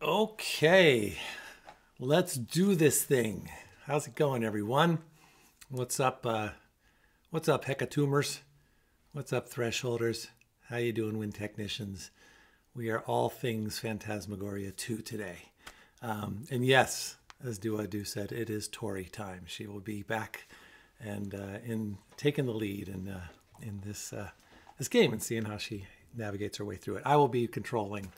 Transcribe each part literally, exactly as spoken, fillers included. Okay, let's do this thing. How's it going, everyone? What's up, uh, what's up, hecatomers? What's up, thresholders? How you doing, wind technicians? We are all things Phantasmagoria two today. Um, and yes, as Do-Wa-Do said, it is Tori time. She will be back and uh, in taking the lead in, uh, in this, uh, this game and seeing how she navigates her way through it. I will be controlling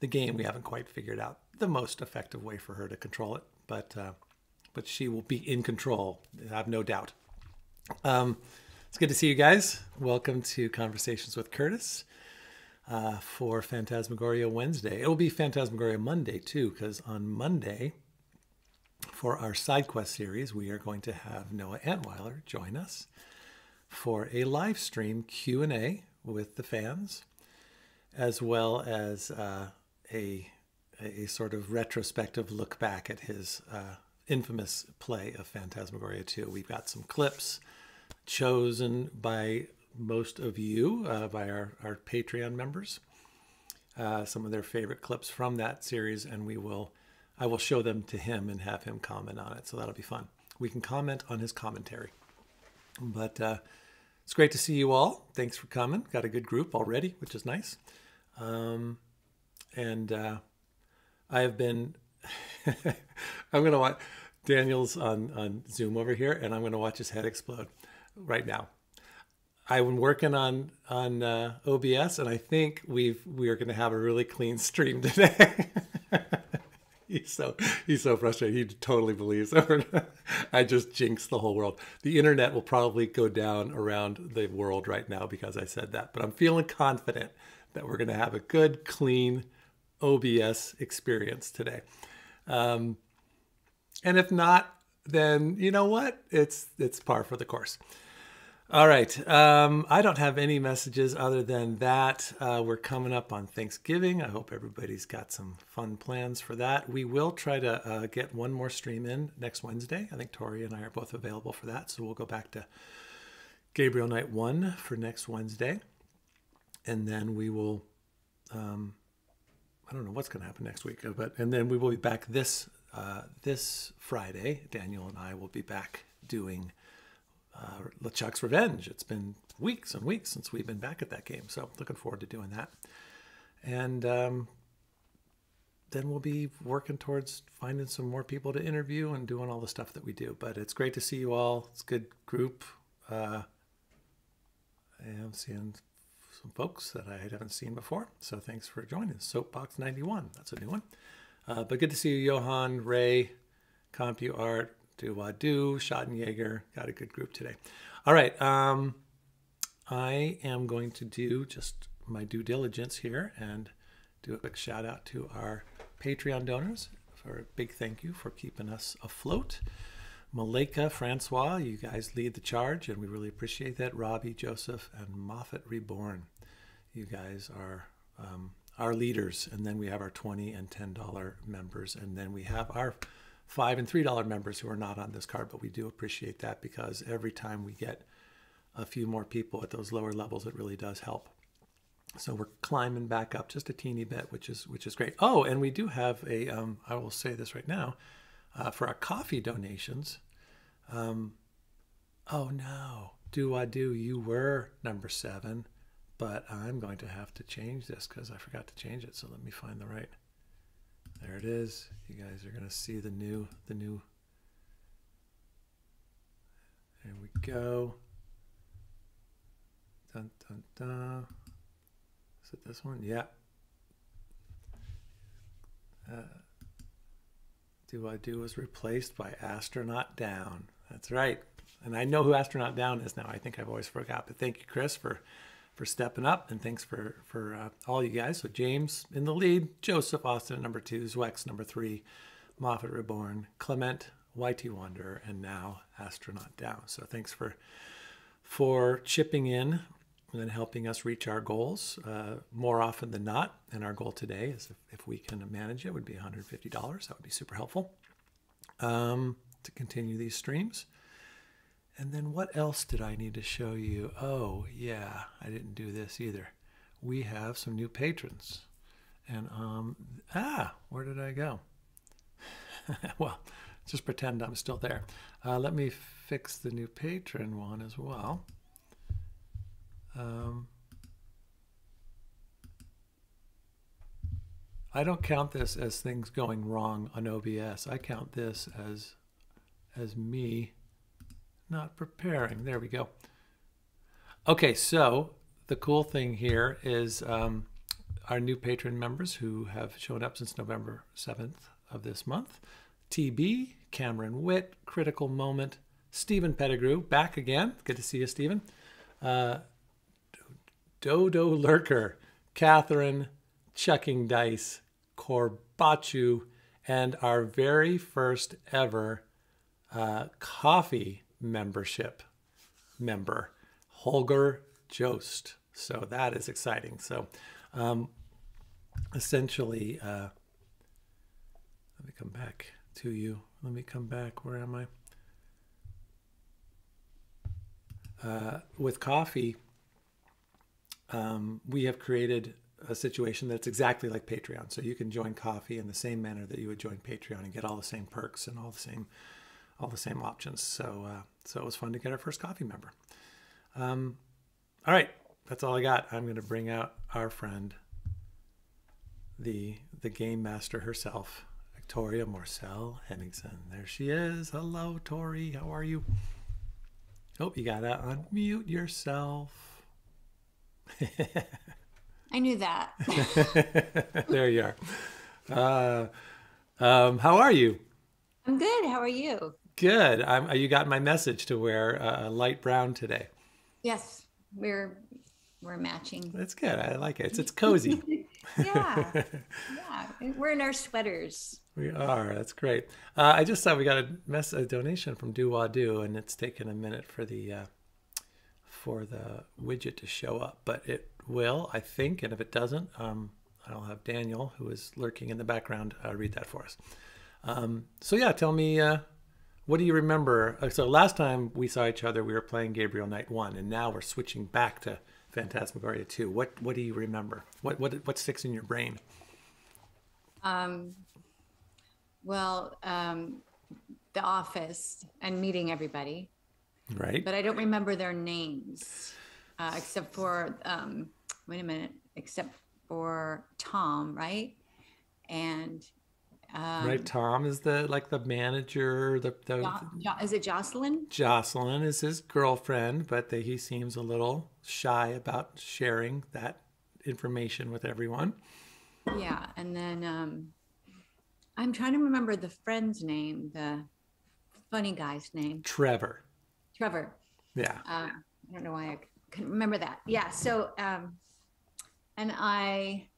the game. We haven't quite figured out the most effective way for her to control it, but uh, but she will be in control, I have no doubt. Um, it's good to see you guys. Welcome to Conversations with Curtis uh, for Phantasmagoria Wednesday. It will be Phantasmagoria Monday too, because on Monday for our side quest series, we are going to have Noah Antwiler join us for a live stream Q and A with the fans, as well as uh, A, a sort of retrospective look back at his uh, infamous play of Phantasmagoria two. We've got some clips chosen by most of you, uh, by our, our Patreon members, uh, some of their favorite clips from that series, and we will, I will show them to him and have him comment on it, so that'll be fun. We can comment on his commentary. But uh, it's great to see you all. Thanks for coming. Got a good group already, which is nice. Um, And uh, I have been, I'm gonna watch, Daniel's on, on Zoom over here, and I'm gonna watch his head explode right now. I've been working on, on uh, O B S, and I think we've, we are gonna have a really clean stream today. he's, so, he's so frustrated, he totally believes it. I just jinxed the whole world. The internet will probably go down around the world right now because I said that, but I'm feeling confident that we're gonna have a good, clean, O B S experience today. Um, and if not, then you know what? It's it's par for the course. All right, um, I don't have any messages other than that. Uh, we're coming up on Thanksgiving. I hope everybody's got some fun plans for that. We will try to uh, get one more stream in next Wednesday. I think Tori and I are both available for that. So we'll go back to Gabriel Knight One for next Wednesday. And then we will, um, I don't know what's going to happen next week, but and then we will be back this uh, this Friday. Daniel and I will be back doing uh, LeChuck's Revenge. It's been weeks and weeks since we've been back at that game, so looking forward to doing that. And um, then we'll be working towards finding some more people to interview and doing all the stuff that we do. But it's great to see you all. It's a good group. Uh, I am seeing some folks that I haven't seen before, so thanks for joining. Soapbox ninety-one, that's a new one. Uh, but good to see you, Johan, Ray, CompuArt, Do-Wa-Do, Schattenjager. Got a good group today. All right, um, I am going to do just my due diligence here and do a quick shout out to our Patreon donors for a big thank you for keeping us afloat. Maleka, Francois, you guys lead the charge, and we really appreciate that. Robbie, Joseph, and Moffat Reborn, you guys are um, our leaders. And then we have our twenty and ten dollar members, and then we have our five and three dollar members who are not on this card, but we do appreciate that because every time we get a few more people at those lower levels, it really does help. So we're climbing back up just a teeny bit, which is which is great. Oh, and we do have a, um, I will say this right now, Uh, for our coffee donations. Um, oh no, Do-Wa-Do, you were number seven, but I'm going to have to change this because I forgot to change it. So let me find the right, there it is. You guys are gonna see the new, the new, there we go. Dun, dun, dun. Is it this one? Yeah. Uh, Do-Wa-Do was replaced by Astronaut Down. That's right. And I know who Astronaut Down is now. I think I've always forgot. But thank you, Chris, for, for stepping up. And thanks for, for uh, all you guys. So James in the lead. Joseph Austin, number two. Zwex, number three. Moffat Reborn. Clement, Y T Wanderer. And now Astronaut Down. So thanks for, for chipping in and helping us reach our goals uh, more often than not. And our goal today is if, if we can manage it would be one hundred fifty dollars. That would be super helpful um, to continue these streams. And then what else did I need to show you? Oh yeah, I didn't do this either. We have some new patrons And, um, ah, where did I go? Well, just pretend I'm still there. Uh, let me fix the new patron one as well. Um, I don't count this as things going wrong on O B S. I count this as, as me not preparing. There we go. Okay, so the cool thing here is um, our new patron members who have shown up since November seventh of this month. T B, Cameron Witt, Critical Moment, Stephen Pettigrew, back again. Good to see you, Stephen. Uh, Dodo Lurker, Catherine, Chucking Dice, Corbachu, and our very first ever uh, coffee membership member, Holger Jost. So that is exciting. So um, essentially, uh, let me come back to you. Let me come back. Where am I? Uh, with coffee, um, we have created a situation that's exactly like Patreon. So you can join coffee in the same manner that you would join Patreon and get all the same perks and all the same, all the same options. So, uh, so it was fun to get our first coffee member. Um, all right, that's all I got. I'm going to bring out our friend, the, the game master herself, Victoria Morsell Henningsen. There she is. Hello, Tori. How are you? Oh, you got to unmute yourself. I knew that. There you are. Uh, um, how are you? I'm good. How are you? Good. I'm, you got my message to wear a uh, light brown today. Yes, we're we're matching. That's good. I like it. It's, it's cozy. Yeah, yeah. We're in our sweaters. We are. That's great. Uh, I just saw we got a mess a donation from Do-Wa-Do, and it's taken a minute for the uh, for the widget to show up, but it will, I think, and if it doesn't, um, I'll have Daniel, who is lurking in the background, uh, read that for us. Um, so yeah, tell me, uh, what do you remember? Uh, so last time we saw each other, we were playing Gabriel Knight One, and now we're switching back to Phantasmagoria Two. What what do you remember? What what what sticks in your brain? Um, well, um, the office and meeting everybody, right? But I don't remember their names. Uh, except for, um, wait a minute, except for Tom, right? And um, right, Tom is the like the manager. The, the jo is it Jocelyn? Jocelyn is his girlfriend, but the, he seems a little shy about sharing that information with everyone. Yeah, and then um, I'm trying to remember the friend's name, the funny guy's name. Trevor. Trevor. Yeah. Uh, I don't know why I couldn't remember that. Yeah. So, um, and I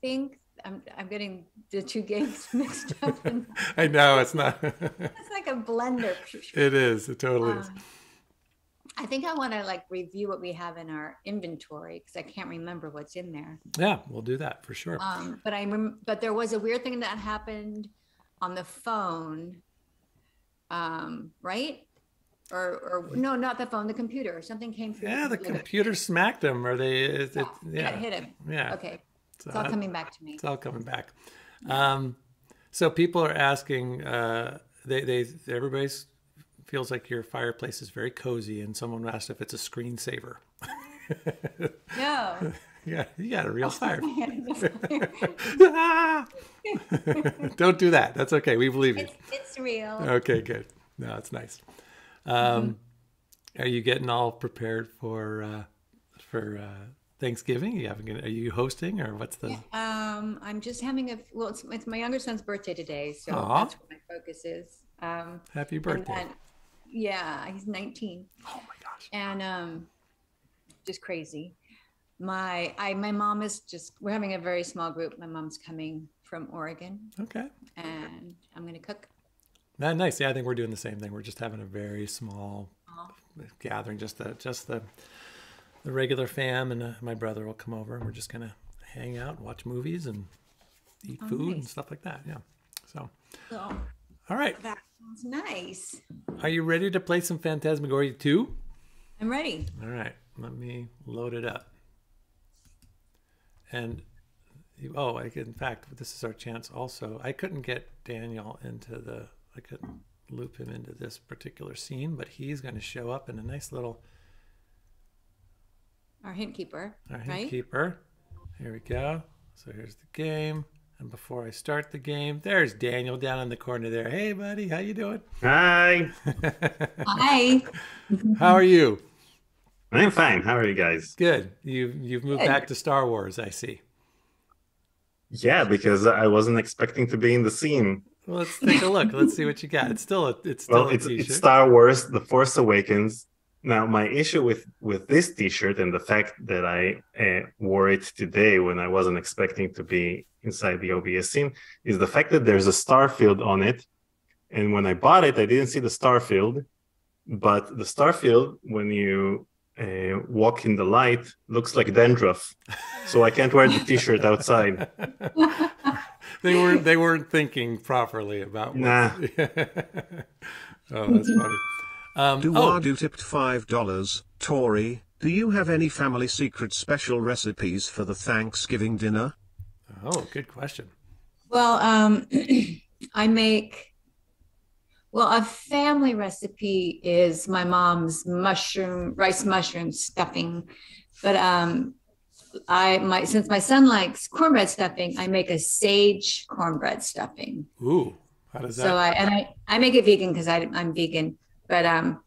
think I'm, I'm getting the two games mixed up. And I know it's not. It's like a blender. It is. It totally um, is. I think I want to like review what we have in our inventory because I can't remember what's in there. Yeah, we'll do that for sure. Um, but I rem but there was a weird thing that happened on the phone. Um, right. Or, or no, not the phone, the computer. Something came through. Yeah, the computer, computer smacked him, or they, it, yeah, it, yeah. It hit him. Yeah. Okay, it's, it's all uh, coming back to me. It's all coming back. Um, so people are asking. Uh, they, they, everybody's feels like your fireplace is very cozy, and someone asked if it's a screensaver. No. Yeah, you got a real fire. Ah! Don't do that. That's okay. We believe you. It's, it's real. Okay, good. No, it's nice. Um, mm-hmm. Are you getting all prepared for, uh, for, uh, Thanksgiving? You having, are you hosting or what's the, yeah, um, I'm just having a, well, it's, it's my younger son's birthday today. So aww, that's where my focus is. Um, happy birthday. Then, yeah. He's nineteen. Oh my gosh. And, um, just crazy. My, I, my mom is just, we're having a very small group. My mom's coming from Oregon. Okay. And I'm going to cook. That nice. Yeah, I think we're doing the same thing. We're just having a very small Aww. gathering, just the just the the regular fam, and uh, my brother will come over, and we're just gonna hang out, watch movies, and eat oh, food nice. and stuff like that. Yeah. So. Oh, all right. That sounds nice. Are you ready to play some Phantasmagoria two? I'm ready. All right. Let me load it up. And Oh, I in fact, this is our chance also. I couldn't get Daniel into the, I couldn't loop him into this particular scene, but he's going to show up in a nice little... Our hint keeper, Our hint right? keeper. Here we go. So here's the game. And before I start the game, there's Daniel down in the corner there. Hey, buddy, how you doing? Hi. Hi. How are you? I'm fine. How are you guys? Good. You've, you've moved Good. back to Star Wars, I see. Yeah, because I wasn't expecting to be in the scene. Well, let's take a look. Let's see what you got. It's still a it's still well, a it's, t-shirt. It's Star Wars, The Force Awakens. Now, my issue with, with this t-shirt and the fact that I uh, wore it today when I wasn't expecting to be inside the O B S scene is the fact that there's a star field on it. And when I bought it, I didn't see the star field. But the star field, when you uh, walk in the light, looks like dandruff. So I can't wear the t-shirt outside. They weren't, they weren't thinking properly about what... Nah. Oh, that's funny. Um, Do-Wa-Do oh. tipped five dollars. Tori, do you have any family secret special recipes for the Thanksgiving dinner? Oh, good question. Well, um, I make... Well, a family recipe is my mom's mushroom, rice mushroom stuffing. But um, I, my, since my son likes cornbread stuffing, I make a sage cornbread stuffing. Ooh, how does that... So I, and I, I make it vegan because I'm vegan. But um,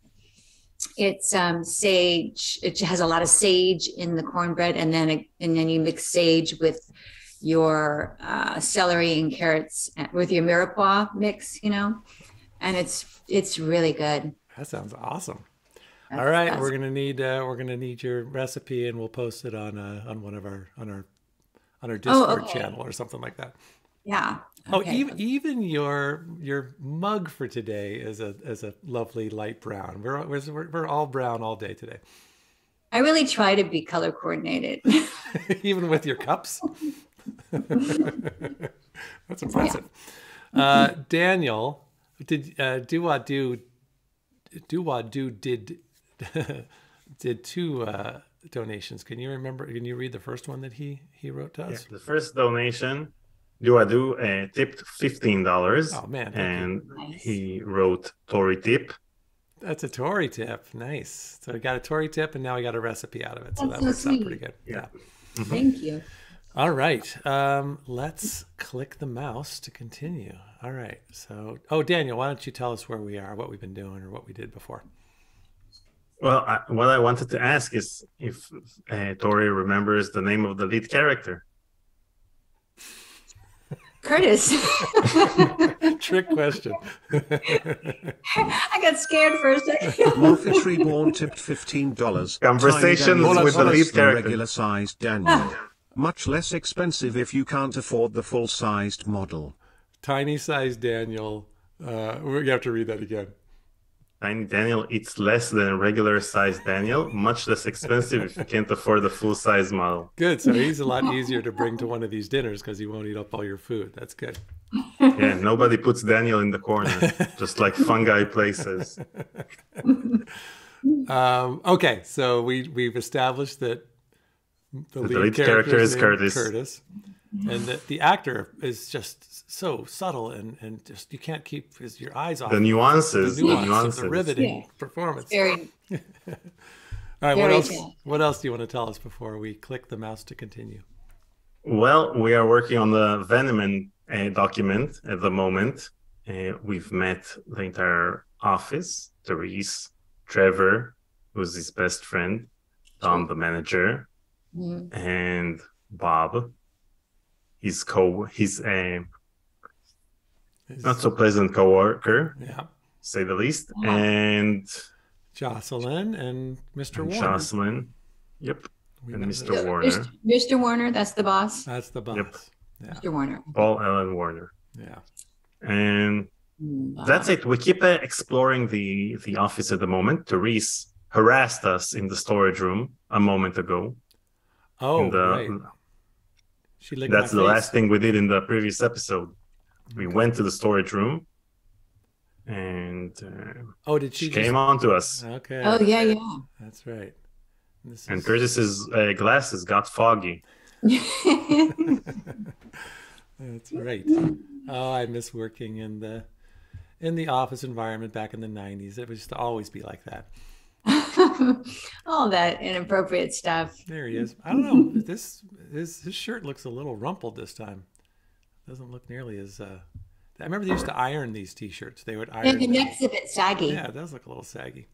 it's um, sage. It has a lot of sage in the cornbread, and then it, and then you mix sage with your uh, celery and carrots with your mirepoix mix, you know, and it's it's really good. That sounds awesome. That's, All right, we're gonna need uh, we're gonna need your recipe, and we'll post it on uh, on one of our on our on our Discord oh, okay. channel or something like that. Yeah. Okay. Oh, even even your your mug for today is a is a lovely light brown. We're we're we're all brown all day today. I really try to be color coordinated. Even with your cups. That's impressive. Yeah. Uh, Daniel, did uh, Do-Wa-Do Do-Wa-Do did did two uh, donations. Can you remember? Can you read the first one that he he wrote to us? Yeah, the first donation. Do-Wa-Do uh, tipped fifteen dollars. Oh, man. And nice. He wrote Tori tip. That's a Tori tip. Nice. So I got a Tori tip, and now I got a recipe out of it. So That's that so works sweet. out pretty good. Yeah. yeah. Mm-hmm. Thank you. All right. Um, let's click the mouse to continue. All right. So, oh, Daniel, why don't you tell us where we are, what we've been doing, or what we did before? Well, I, what I wanted to ask is if uh, Tori remembers the name of the lead character. Curtis. Trick question. I got scared for a second. Morpheus Reborn tipped fifteen dollars. Conversations with the lead character. Regular-sized Daniel. Much less expensive if you can't afford the full-sized model. Tiny-sized Daniel. Uh, we have to read that again. Tiny Daniel eats less than regular-sized Daniel. Much less expensive if you can't afford the full-size model. Good. So he's a lot easier to bring to one of these dinners because he won't eat up all your food. That's good. Yeah, nobody puts Daniel in the corner, just like fungi places. Um, okay, so we, we've established that the lead, the lead character is Curtis. Curtis. And the, the actor is just so subtle and, and just, you can't keep his, your eyes off. The nuances. The nuances. The, nuances. the riveting yeah. performance. Very, All right, very what else, cool. what else do you want to tell us before we click the mouse to continue? Well, we are working on the Veneman uh, document at the moment. Uh, we've met the entire office, Therese, Trevor, who's his best friend, Tom, the manager, yeah. and Bob. His co, his uh, not so pleasant co-worker, yeah, say the least, wow. and Jocelyn and Mister And Warner. Jocelyn, yep, we and Mister It. Warner. Mister Warner, that's the boss. That's the boss. Yep. Yeah. Mister Warner. Paul Allen Warner. Yeah, and wow. that's it. We keep uh, exploring the the office at the moment. Therese harassed us in the storage room a moment ago. Oh, the, right. She licked That's the face. last thing we did in the previous episode. We okay. went to the storage room, and uh, oh, did she, she just... came on to us? Okay. Oh yeah, yeah. That's right. This and is... Curtis's uh, glasses got foggy. That's right. Oh, I miss working in the in the office environment back in the nineties. It would just always be like that. All that inappropriate stuff. There he is. I don't know. This his his shirt looks a little rumpled this time. Doesn't look nearly as. Uh, I remember they used to iron these T-shirts. They would iron. The neck's a bit saggy. Yeah, it does look a little saggy.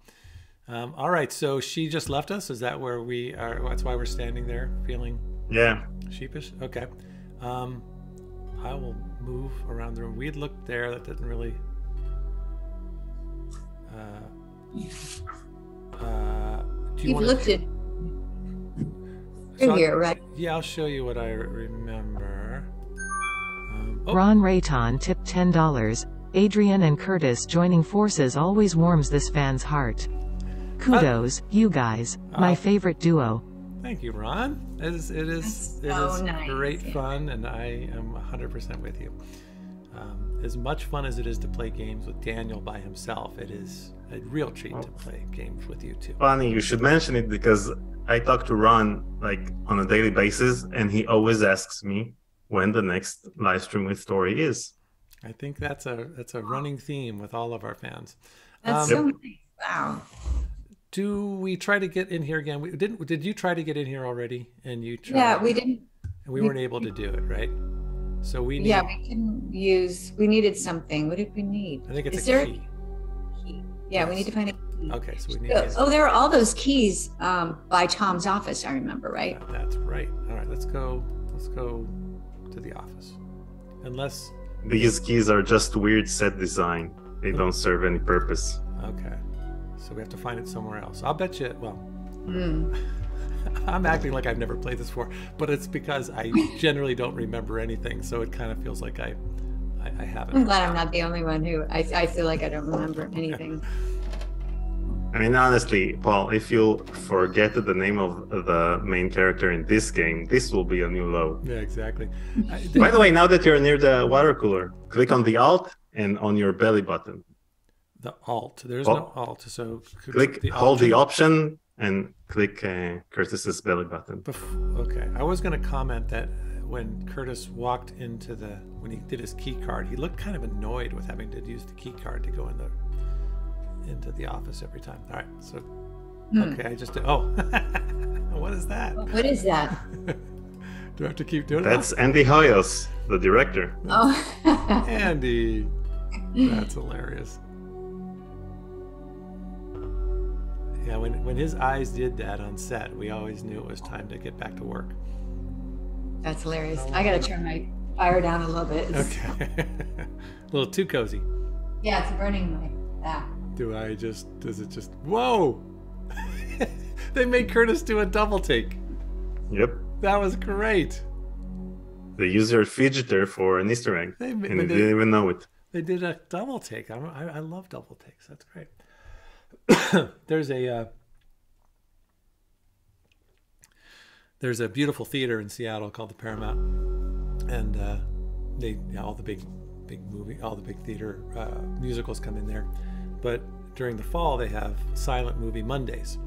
Um, all right, so she just left us. Is that where we are? That's why we're standing there, feeling yeah sheepish. Okay, um, I will move around the room. We had looked there. That didn't really. Uh, Uh, do you You've wanna... looked at so here, right? Yeah, I'll show you what I remember. Um, oh. Ron Rayton tipped ten dollars. Adrian and Curtis joining forces always warms this fan's heart. Kudos, uh, you guys, uh, my favorite duo. Thank you, Ron. It is, it is, it so is nice. Great yeah. fun, and I am one hundred percent with you. Um, as much fun as it is to play games with Daniel by himself, it is a real treat oh. to play games with you two. Funny, you should mention it because I talk to Ron like on a daily basis, and he always asks me when the next live stream with Tori is. I think that's a that's a running theme with all of our fans. That's um, so nice. Wow. Do we try to get in here again? We didn't. Did you try to get in here already? And you tried. Yeah, we didn't. And we, we weren't able to do it, right? So we need, yeah we can use we needed something. What did we need? I think it's Is a there key. A key. Yeah, yes. We need to find a key. Okay, so we need. So, oh, there are all those keys um, by Tom's office. I remember, right? That, that's right. All right, let's go. Let's go to the office. Unless these keys are just weird set design. They mm-hmm. don't serve any purpose. Okay, so we have to find it somewhere else. I'll bet you. Well. Mm. I'm acting like I've never played this before, but it's because I generally don't remember anything, so it kind of feels like I, I, I haven't. I'm glad I'm not the only one who I, I feel like I don't remember anything. I mean, honestly, Paul, if you forget the name of the main character in this game, this will be a new low. Yeah, exactly. By the way, now that you're near the water cooler, click on the Alt and on your belly button. The Alt. There's oh. no Alt, so click. The hold option. the Option. And click uh, Curtis's belly button. Okay, I was going to comment that when Curtis walked into the, when he did his key card, he looked kind of annoyed with having to use the key card to go in the, into the office every time. All right, so, hmm. okay, I just did, oh, what is that? What is that? Do I have to keep doing that? That's it? Andy Hoyos, the director. Oh. Andy, that's hilarious. Yeah, when, when his eyes did that on set, we always knew it was time to get back to work. That's hilarious. I got to turn my fire down a little bit. It's... Okay. A little too cozy. Yeah, it's burning my back. Do I just, does it just, whoa! They made Curtis do a double take. Yep. That was great. They used her fidgeter for an Easter egg, they, and they, they didn't even know it. They did a double take. I, I, I love double takes. That's great. There's a uh, there's a beautiful theater in Seattle called the Paramount, and uh, they you know, all the big big movie all the big theater uh, musicals come in there. But during the fall they have silent movie Mondays,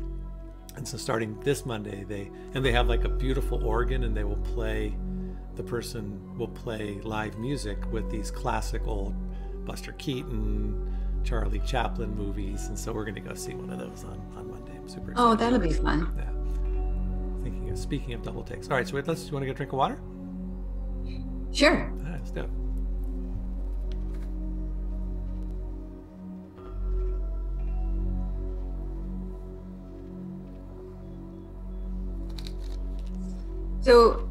and so starting this Monday they and they have like a beautiful organ, and they will play the person will play live music with these classic old Buster Keaton, Charlie Chaplin movies, and so we're going to go see one of those on, on Monday. I'm super excited. Oh, that'll be fun. Yeah. Thinking of, speaking of double takes. All right, so wait, let's. Do you want to get a drink of water? Sure. All right, let's do it. So,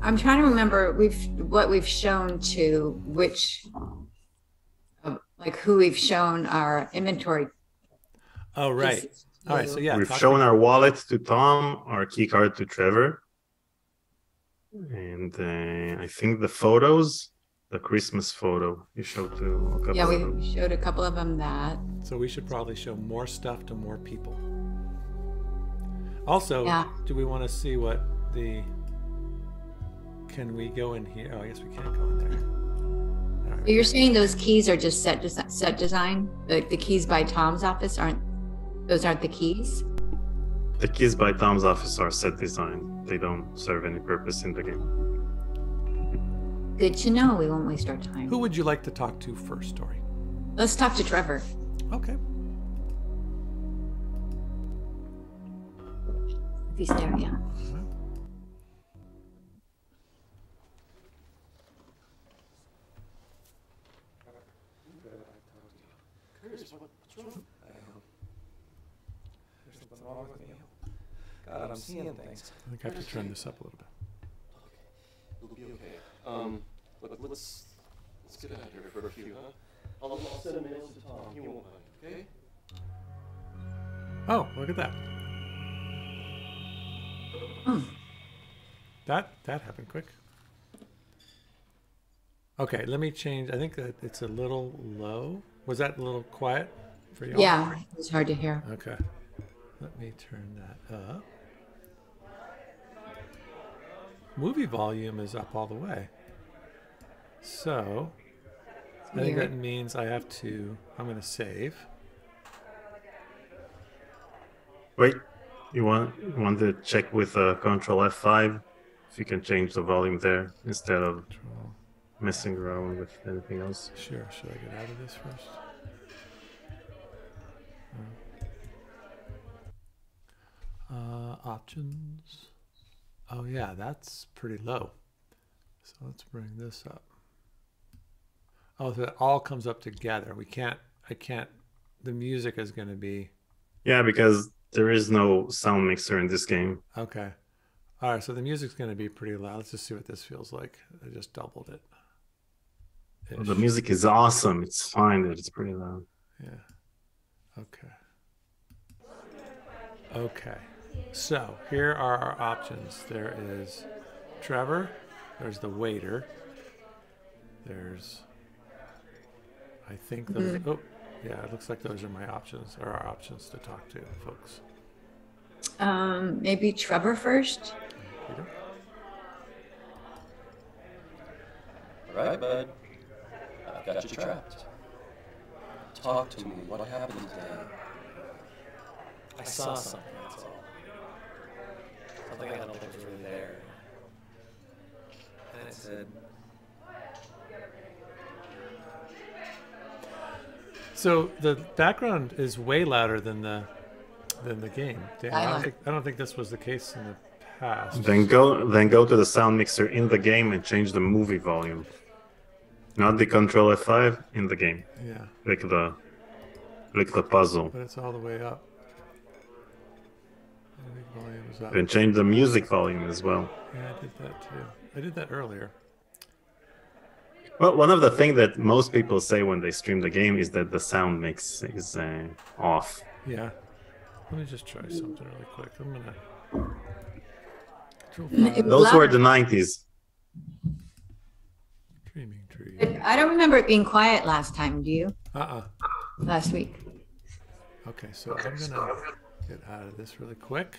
I'm trying to remember we've what we've shown to which. Like who we've shown our inventory. Oh, right. All right. So, yeah. We've shown our wallet to Tom, our key card to Trevor. And uh, I think the photos, the Christmas photo, you showed to a couple yeah, of them. Yeah, we showed a couple of them that. So we should probably show more stuff to more people. Also, yeah. do we want to see what the... Can we go in here? Oh, I guess we can't go in there. So you're saying those keys are just set des set design? Like the keys by Tom's office aren't those aren't the keys? The keys by Tom's office are set design. They don't serve any purpose in the game. Good to know. We won't waste our time. Who would you like to talk to first, Tori? Let's talk to Trevor. Okay. If he's there, yeah. God, I'm seeing things. I think I have to turn this up a little bit. It'll be okay. Um, let, let's let's get out of here for a few, huh? I'll, I'll send a mail to Tom. He won't mind, okay? Oh, look at that. Mm. That that happened quick. Okay, let me change. I think that it's a little low. Was that a little quiet for you? Yeah, it was hard to hear. Okay. Let me turn that up. Movie volume is up all the way. So I think that means I have to, I'm going to save. Wait, you want, you want to check with uh, control F five if you can change the volume there instead of control. Messing around with anything else. Sure, should I get out of this first? Uh, options. Oh yeah, that's pretty low. So let's bring this up. Oh, so it all comes up together. We can't, I can't, the music is going to be. Yeah, because there is no sound mixer in this game. Okay. All right, so the music's going to be pretty loud. Let's just see what this feels like. I just doubled it. Well, the music is awesome. It's fine that it's pretty loud. Yeah. Okay. Okay. So here are our options. There is Trevor. There's the waiter. There's, I think those, oh, yeah, it looks like those are my options, or our options to talk to folks. Um, maybe Trevor first. Peter. All right, bud. I've got you trapped. Talk to me. What happened today? I saw something, that's all. Something I don't think was really there. And it said... So the background is way louder than the than the game. Damn, I, don't I, don't think, I don't think this was the case in the past. Then go then go to the sound mixer in the game and change the movie volume. Not the control F five, in the game. Yeah. Click the click the puzzle. But it's all the way up. And change the music volume as well. Yeah, I did that too. I did that earlier. Well, one of the things that most people say when they stream the game is that the sound mix is uh, off. Yeah. Let me just try something really quick. I'm gonna. Those were the nineties. Dreaming Tree. I don't remember it being quiet last time. Do you? Uh-uh. Last week. Okay, so I'm gonna get out of this really quick.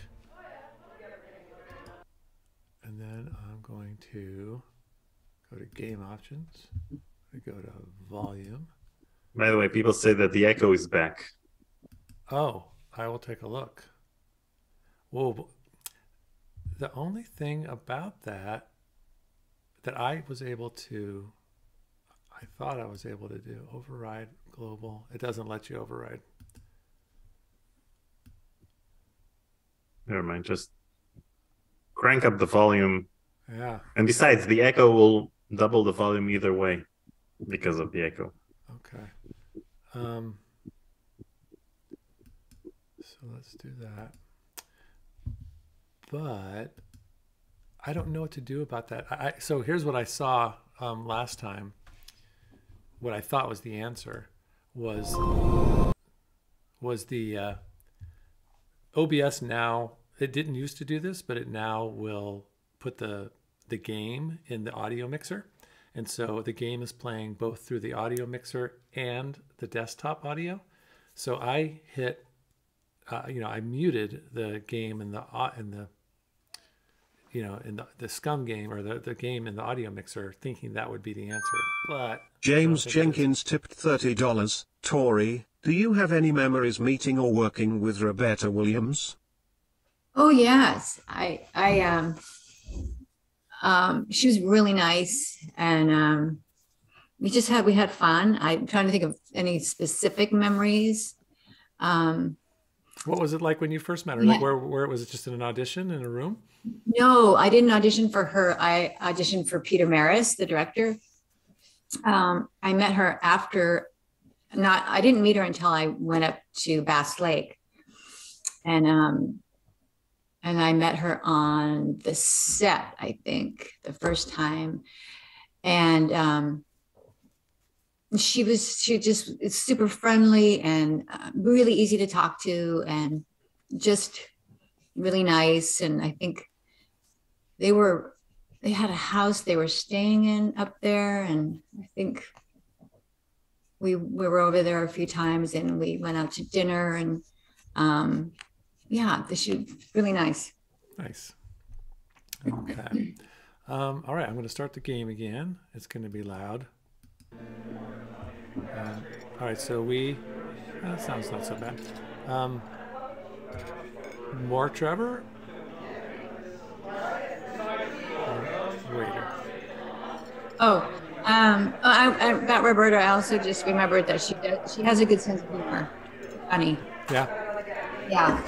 And then I'm going to go to game options. We go to volume. By the way, people say that the echo is back. Oh, I will take a look. Whoa. The only thing about that that I was able to, I thought I was able to do, override global. It doesn't let you override. Never mind, just crank up the volume. Yeah. And besides, the echo will double the volume either way because of the echo. Okay. Um, so let's do that. But I don't know what to do about that. I, so here's what I saw um, last time. What I thought was the answer was was the uh, O B S now. It didn't used to do this, but it now will put the the game in the audio mixer. And so the game is playing both through the audio mixer and the desktop audio. So I hit, uh, you know, I muted the game in the, uh, in the you know, in the, the scum game or the, the game in the audio mixer, thinking that would be the answer. But James Jenkins tipped thirty dollars. Tori, do you have any memories meeting or working with Roberta Williams? Oh yes, I I um um she was really nice, and um we just had we had fun. I'm trying to think of any specific memories. Um, what was it like when you first met her? Yeah. Like where where was it? Just in an audition in a room? No, I didn't audition for her. I auditioned for Peter Maris, the director. Um, I met her after. Not I didn't meet her until I went up to Bass Lake, and um, and I met her on the set, I think, the first time, and um, she was she just is super friendly and uh, really easy to talk to, and just really nice. And I think they were they had a house they were staying in up there, and I think. We, we were over there a few times, and we went out to dinner, and um, yeah, this was really nice. Nice. Okay. Um, all right, I'm going to start the game again. It's going to be loud. Um, all right, so we. Oh, that sounds not so bad. Um, more Trevor. Or waiter. Oh. Um, I, I, about Roberta, I also just remembered that she does, she has a good sense of humor. Funny. Yeah. Yeah.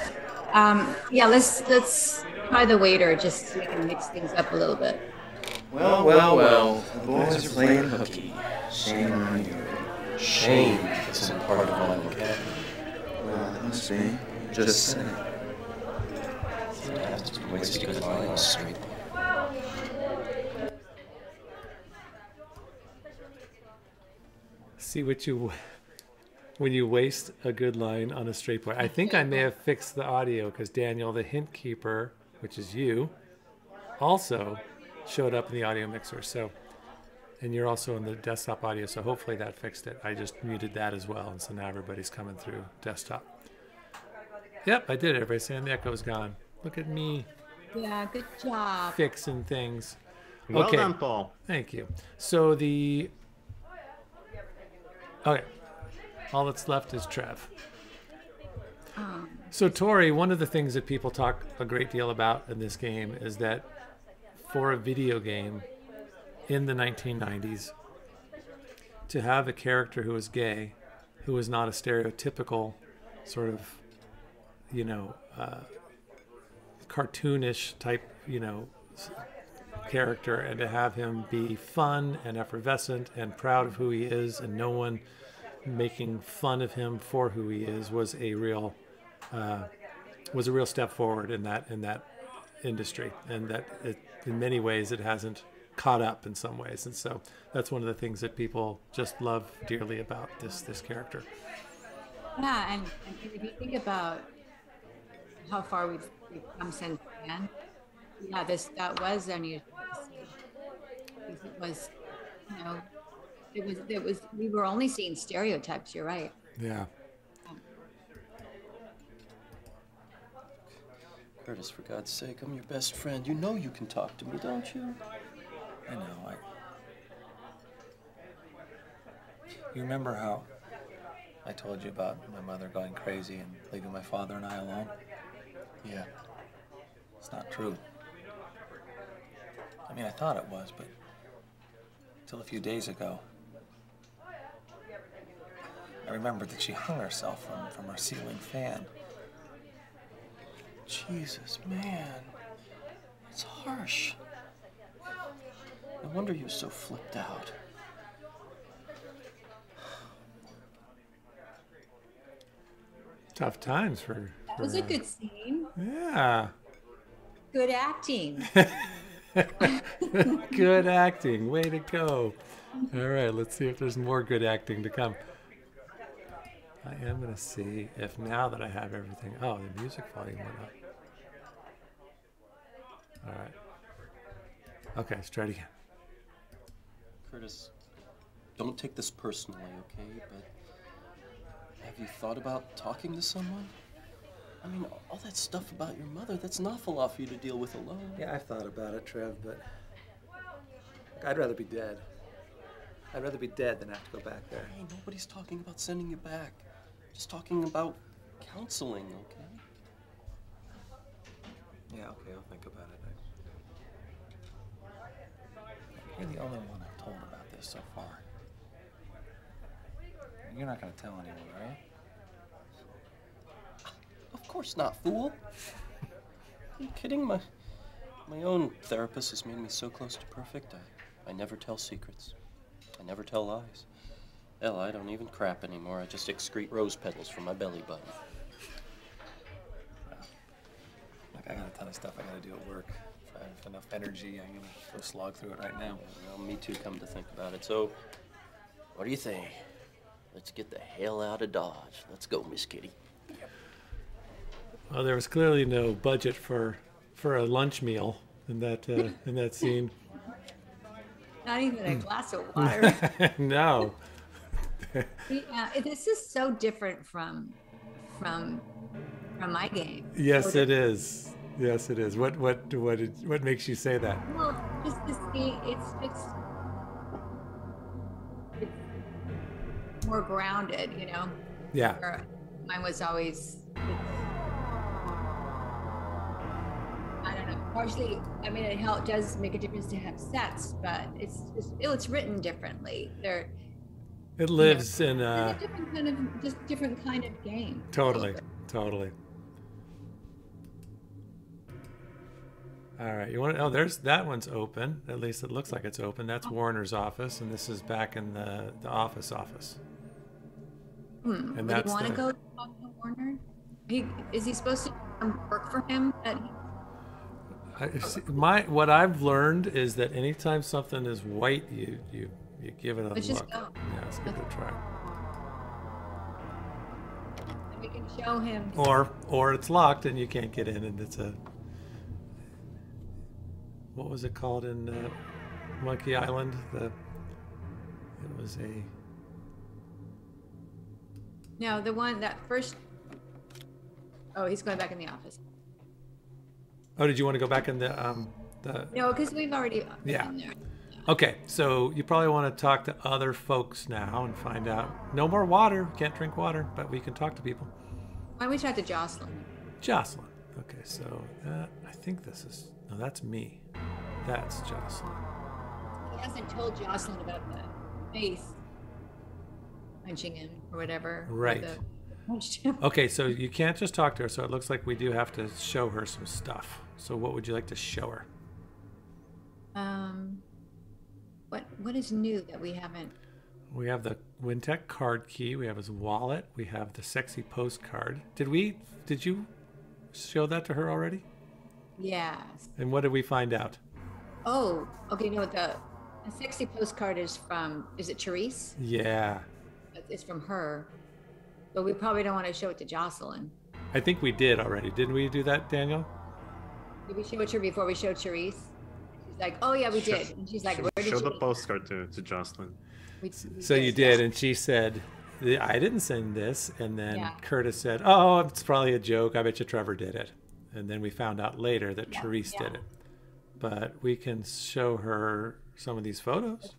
Um, yeah. Let's let's try the waiter just so we can mix things up a little bit. Well, well, well. The boys are playing hooky. Shame on you. Shame isn't part of my vocabulary. Well, it must be. Just said it. That's a waste of good line straight. See what you when you waste a good line on a straight boy. I think I may have fixed the audio because Daniel, the hint keeper, which is you, also showed up in the audio mixer. So, and you're also in the desktop audio. So hopefully that fixed it. I just muted that as well, and so now everybody's coming through desktop. Yep, I did it. Everybody's saying the echo's gone. Look at me. Yeah, good job fixing things. Well okay. done, Paul. Thank you. So the. Okay, all that's left is Trev. Um, so Tori, one of the things that people talk a great deal about in this game is that for a video game in the nineteen nineties, to have a character who is gay, who is not a stereotypical sort of, you know, uh, cartoonish type, you know, character, and to have him be fun and effervescent and proud of who he is and no one making fun of him for who he is was a real uh, was a real step forward in that in that industry, and that it, in many ways it hasn't caught up in some ways, and so that's one of the things that people just love dearly about this this character. Yeah, and, and if you think about how far we've, we've come since then, yeah, this that was unusual. It was, you know, it was it was we were only seeing stereotypes. You're right. Yeah. Oh. Curtis, for God's sake, I'm your best friend. You know you can talk to me, don't you? I know. I. You remember how I told you about my mother going crazy and leaving my father and I alone? Yeah. It's not true. I mean, I thought it was, but until a few days ago, I remembered that she hung herself from, from her ceiling fan. Jesus, man, it's harsh. No wonder you were so flipped out. Tough times for. That was for, a good scene. Yeah. Good acting. Good acting. Way to go. All right, let's see if there's more good acting to come. I am going to see if now that I have everything. Oh, the music volume went up. All right. Okay, let's try it again. Curtis, don't take this personally, okay? But have you thought about talking to someone? I mean, all that stuff about your mother, that's an awful lot for you to deal with alone. Yeah, I've thought about it, Trev, but I'd rather be dead. I'd rather be dead than have to go back there. Hey, nobody's talking about sending you back. Just talking about counseling, okay? Yeah, okay, I'll think about it. You're the only one I've told about this so far. You're not going to tell anyone, right? Of course not, fool. Are you kidding? My, my own therapist has made me so close to perfect. I, I never tell secrets. I never tell lies. Hell, I don't even crap anymore. I just excrete rose petals from my belly button. Look, I got a ton of stuff I got to do at work. If I have enough energy, I'm going to go slog through it right now. Well, me too, come to think about it. So, what do you think? Let's get the hell out of Dodge. Let's go, Miss Kitty. Yep. Well, there was clearly no budget for for a lunch meal in that uh, in that scene. Not even a glass of water. No. Yeah, this is so different from from from my game. Yes, it is. Yes, it is. What what what did, what makes you say that? Well, just to see, it's it's, it's more grounded, you know. Yeah. Where mine was always. I don't know. Partially, I mean, it help, does make a difference to have sets, but it's it's, it's written differently. They're. It lives you know, in a, a different kind of just different kind of game. Totally, totally. All right, you want to? Oh, there's that one's open. At least it looks like it's open. That's Warner's office, and this is back in the the office office. Hmm. And that's. Would you want the, to go talk to Warner? He is he supposed to um, work for him? At, I, my what I've learned is that anytime something is white, you you you give it a let's look. Just go. Yeah, let's give okay. it a try. And we can show him. Or or it's locked and you can't get in, and it's a what was it called in uh, Monkey Island? The it was a no the one that first. Oh, he's going back in the office. Oh, did you want to go back in the um the no, because we've already yeah. been there. Okay, so you probably want to talk to other folks now and find out. No more water. Can't drink water, but we can talk to people. Why don't we talk to Jocelyn? Jocelyn. Okay, so that, I think this is... No, that's me. That's Jocelyn. He hasn't told Jocelyn about the face punching him or whatever. Right. Or the... Okay, so you can't just talk to her, so it looks like we do have to show her some stuff. So what would you like to show her? Um... What what is new that we haven't? We have the WinTech card key. We have his wallet. We have the sexy postcard. Did we? Did you show that to her already? Yes. And what did we find out? Oh, okay. No, the, the sexy postcard is from. Is it Therese? Yeah. It's from her, but we probably don't want to show it to Jocelyn. I think we did already, didn't we? Do that, Daniel? Did we show it to her before we showed Therese? Like, oh yeah, we did. And she's like, where did you show the postcard to, to Jocelyn? So you did, and she said, I didn't send this. And then yeah. Curtis said, oh, it's probably a joke. I bet you Trevor did it. And then we found out later that yeah. Therese yeah. did it. But we can show her some of these photos.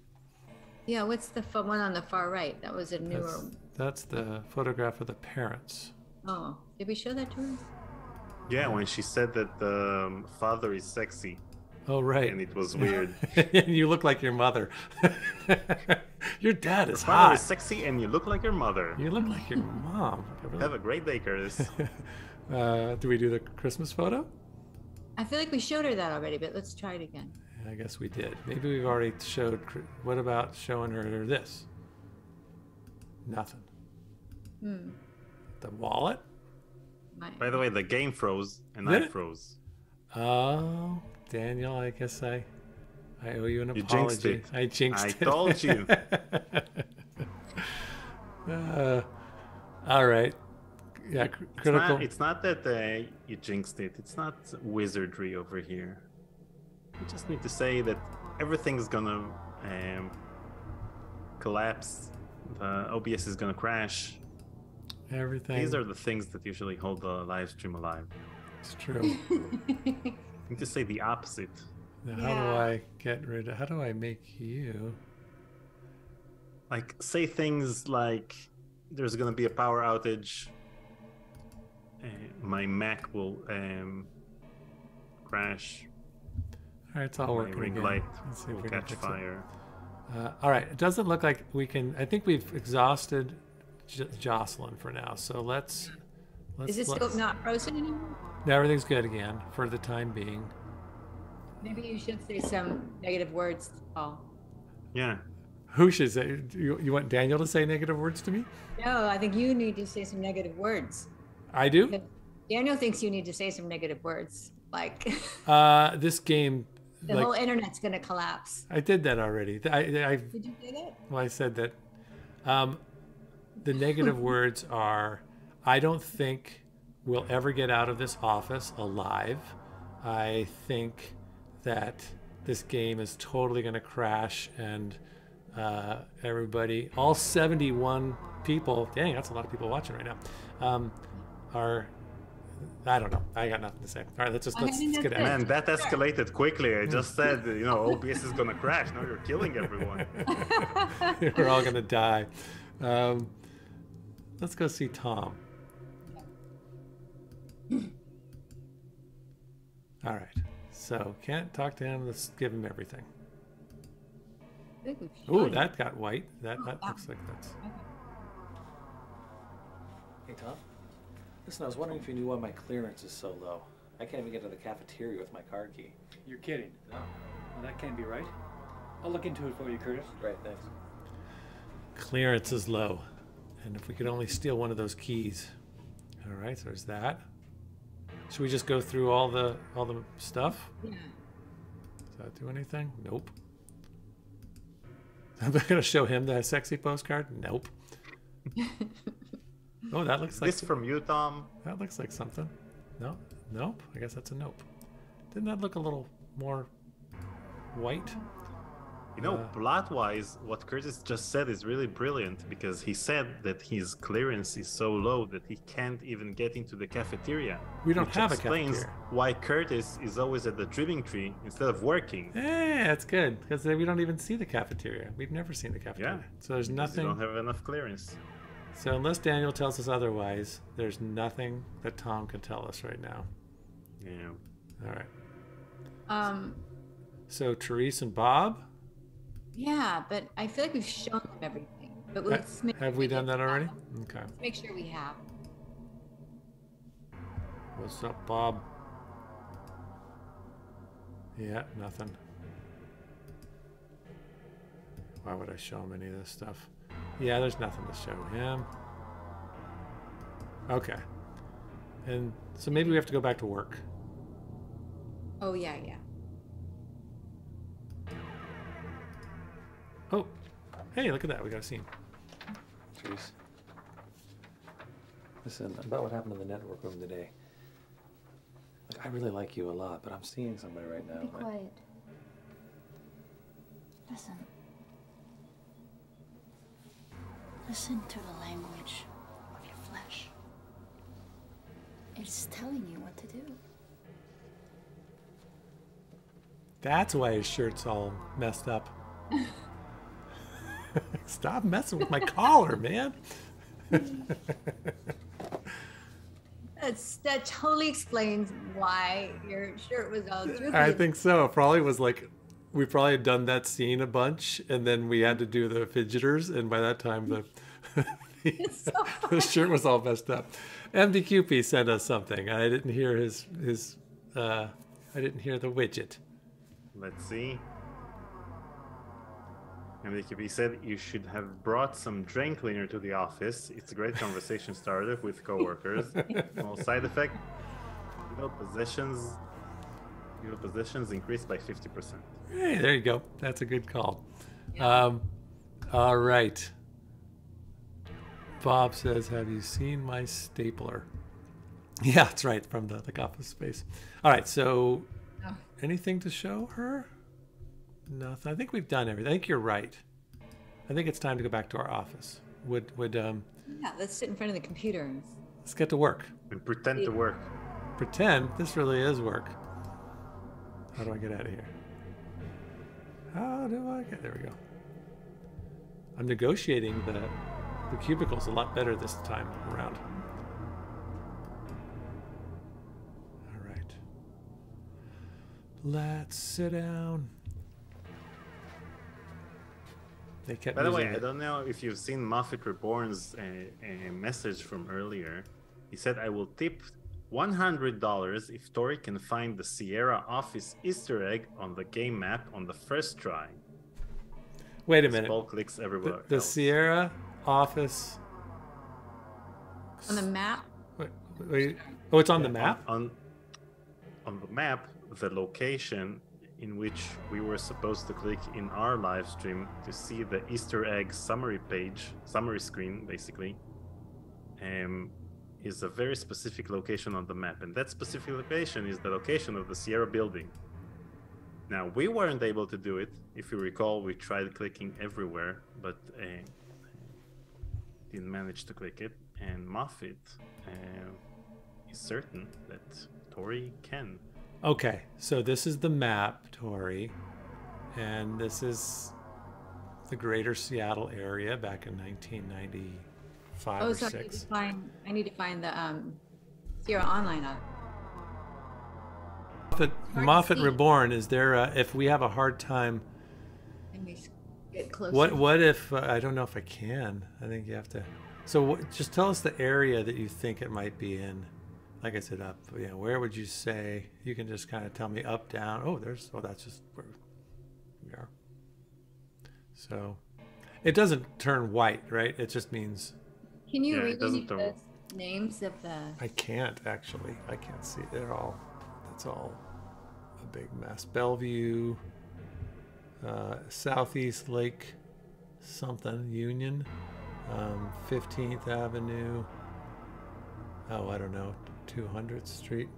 Yeah, what's the one on the far right? That was a newer one. That's, that's the photograph of the parents. Oh, did we show that to her? Yeah, when she said that the um, father is sexy. Oh, right. And it was weird. You look like your mother. Your dad is hot. Your father is sexy and you look like your mother. You look like your mom. Have a great day, Curtis. uh, do we do the Christmas photo? I feel like we showed her that already, but let's try it again. I guess we did. Maybe we've already showed. What about showing her this? Nothing. Hmm. The wallet? My... By the way, the game froze and did I it? Froze. Oh. Daniel, I guess I, I owe you an you apology. Jinxed I jinxed I it. I told you. uh, all right. Yeah, critical. It's not, it's not that uh, you jinxed it. It's not wizardry over here. You just need to say that everything's gonna um, collapse. The O B S is gonna crash. Everything. These are the things that usually hold the live stream alive. It's true. To say the opposite. Now, yeah. How do I get rid of? How do I make you? Like say things like, "There's going to be a power outage. Uh, my Mac will um, crash. All right, it's all working. Ring light will catch fire. Uh, all right, it doesn't look like we can. I think we've exhausted J Jocelyn for now. So let's. let's Is it let's, still not frozen anymore? No, everything's good again for the time being. Maybe you should say some negative words to Paul. Yeah. Who should say? You, you want Daniel to say negative words to me? No, I think you need to say some negative words. I do? Because Daniel thinks you need to say some negative words. Like, uh, this game. The like, whole internet's going to collapse. I did that already. I, I, did you do that? Well, I said that. Um, the negative words are, I don't think we'll ever get out of this office alive. I think that this game is totally going to crash and uh, everybody, all seventy-one people, dang, that's a lot of people watching right now, um, are, I don't know. I got nothing to say. All right, let's just let's, let's get it. Man, that escalated quickly. I just said, you know, O B S is going to crash. Now you're killing everyone. We're all going to die. Um, let's go see Tom. All right. So can't talk to him. Let's give him everything. Oh, that got white. That, that looks like that's... Hey, Tom. Listen, I was wondering if you knew why my clearance is so low. I can't even get to the cafeteria with my car key. You're kidding. No. Well, that can't be right. I'll look into it for you, Curtis. Right, thanks. Clearance is low. And if we could only steal one of those keys. All right, so there's that. Should we just go through all the all the stuff? Yeah. Does that do anything? Nope. Am I gonna show him the sexy postcard? Nope. Oh, that looks like this from you, Tom. That looks like something. No, nope. I guess that's a nope. Didn't that look a little more white? You know, uh, plot-wise, what Curtis just said is really brilliant because he said that his clearance is so low that he can't even get into the cafeteria. We don't have a cafeteria. Which explains why Curtis is always at the Dreaming Tree instead of working. Yeah, that's good because we don't even see the cafeteria. We've never seen the cafeteria. Yeah, so there's nothing. We don't have enough clearance. So unless Daniel tells us otherwise, there's nothing that Tom can tell us right now. Yeah. All right. Um. So Therese and Bob? Yeah, but I feel like we've shown them everything. But let's make Have we done that already? Okay. Let's make sure we have. What's up, Bob? Yeah, nothing. Why would I show him any of this stuff? Yeah, there's nothing to show him. Okay. And so maybe we have to go back to work. Oh, yeah, yeah. Oh, hey, look at that. We got a scene. Jeez. Listen, about what happened in the network room today. Look, I really like you a lot, but I'm seeing somebody right now. Be quiet. I... Listen. Listen to the language of your flesh. It's telling you what to do. That's why his shirt's all messed up. Stop messing with my collar, man. That's, that totally explains why your shirt was all droopy. I think so. It probably was like... We probably had done that scene a bunch, and then we had to do the fidgeters, and by that time, the, the, so the shirt was all messed up. M D Q P sent us something. I didn't hear his his. Uh, I didn't hear the widget. Let's see. M D Q P said you should have brought some drain cleaner to the office. It's a great conversation starter with coworkers. Small side effect. No possessions. Your positions increased by fifty percent. Hey, there you go. That's a good call. Yeah. Um, all right. Bob says, have you seen my stapler? Yeah, that's right, from the like, Office Space. All right, so oh. Anything to show her? Nothing. I think we've done everything. I think you're right. I think it's time to go back to our office. Would, would, um, yeah, let's sit in front of the computer. Let's get to work. And pretend yeah. to work. Pretend? This really is work. How do I get out of here? How do I get... There we go. I'm negotiating the, the cubicles a lot better this time around. All right. Let's sit down. They kept By the way, it. I don't know if you've seen Moffat Reborn's uh, a message from earlier. He said, I will tip one hundred dollars if Tori can find the Sierra office Easter egg on the game map on the first try. Wait a minute. Paul clicks everywhere. The, the Sierra office. On the map? Wait, wait. Oh, it's on yeah, the map? On, on, on the map, the location in which we were supposed to click in our live stream to see the Easter egg summary page, summary screen, basically, um, is a very specific location on the map. And that specific location is the location of the Sierra building. Now, we weren't able to do it. If you recall, we tried clicking everywhere, but uh, didn't manage to click it. And Moffat uh, is certain that Tori can. Okay, so this is the map, Tori, and this is the greater Seattle area back in nineteen ninety-five oh, or so six. I need to find, I need to find the um, Sierra Online app. Moffat Reborn, is there a, if we have a hard time, and we get closer. What, what if, uh, I don't know if I can, I think you have to, so just tell us the area that you think it might be in. Like I said, up, you know, where would you say, you can just kind of tell me up, down, oh, there's, oh, that's just where we are. So it doesn't turn white, right? It just means. Can you yeah, read any of the names of the? I can't actually, I can't see it at all. That's all a big mess. Bellevue, uh, Southeast Lake, something, Union, um, fifteenth Avenue. Oh, I don't know. two hundredth Street.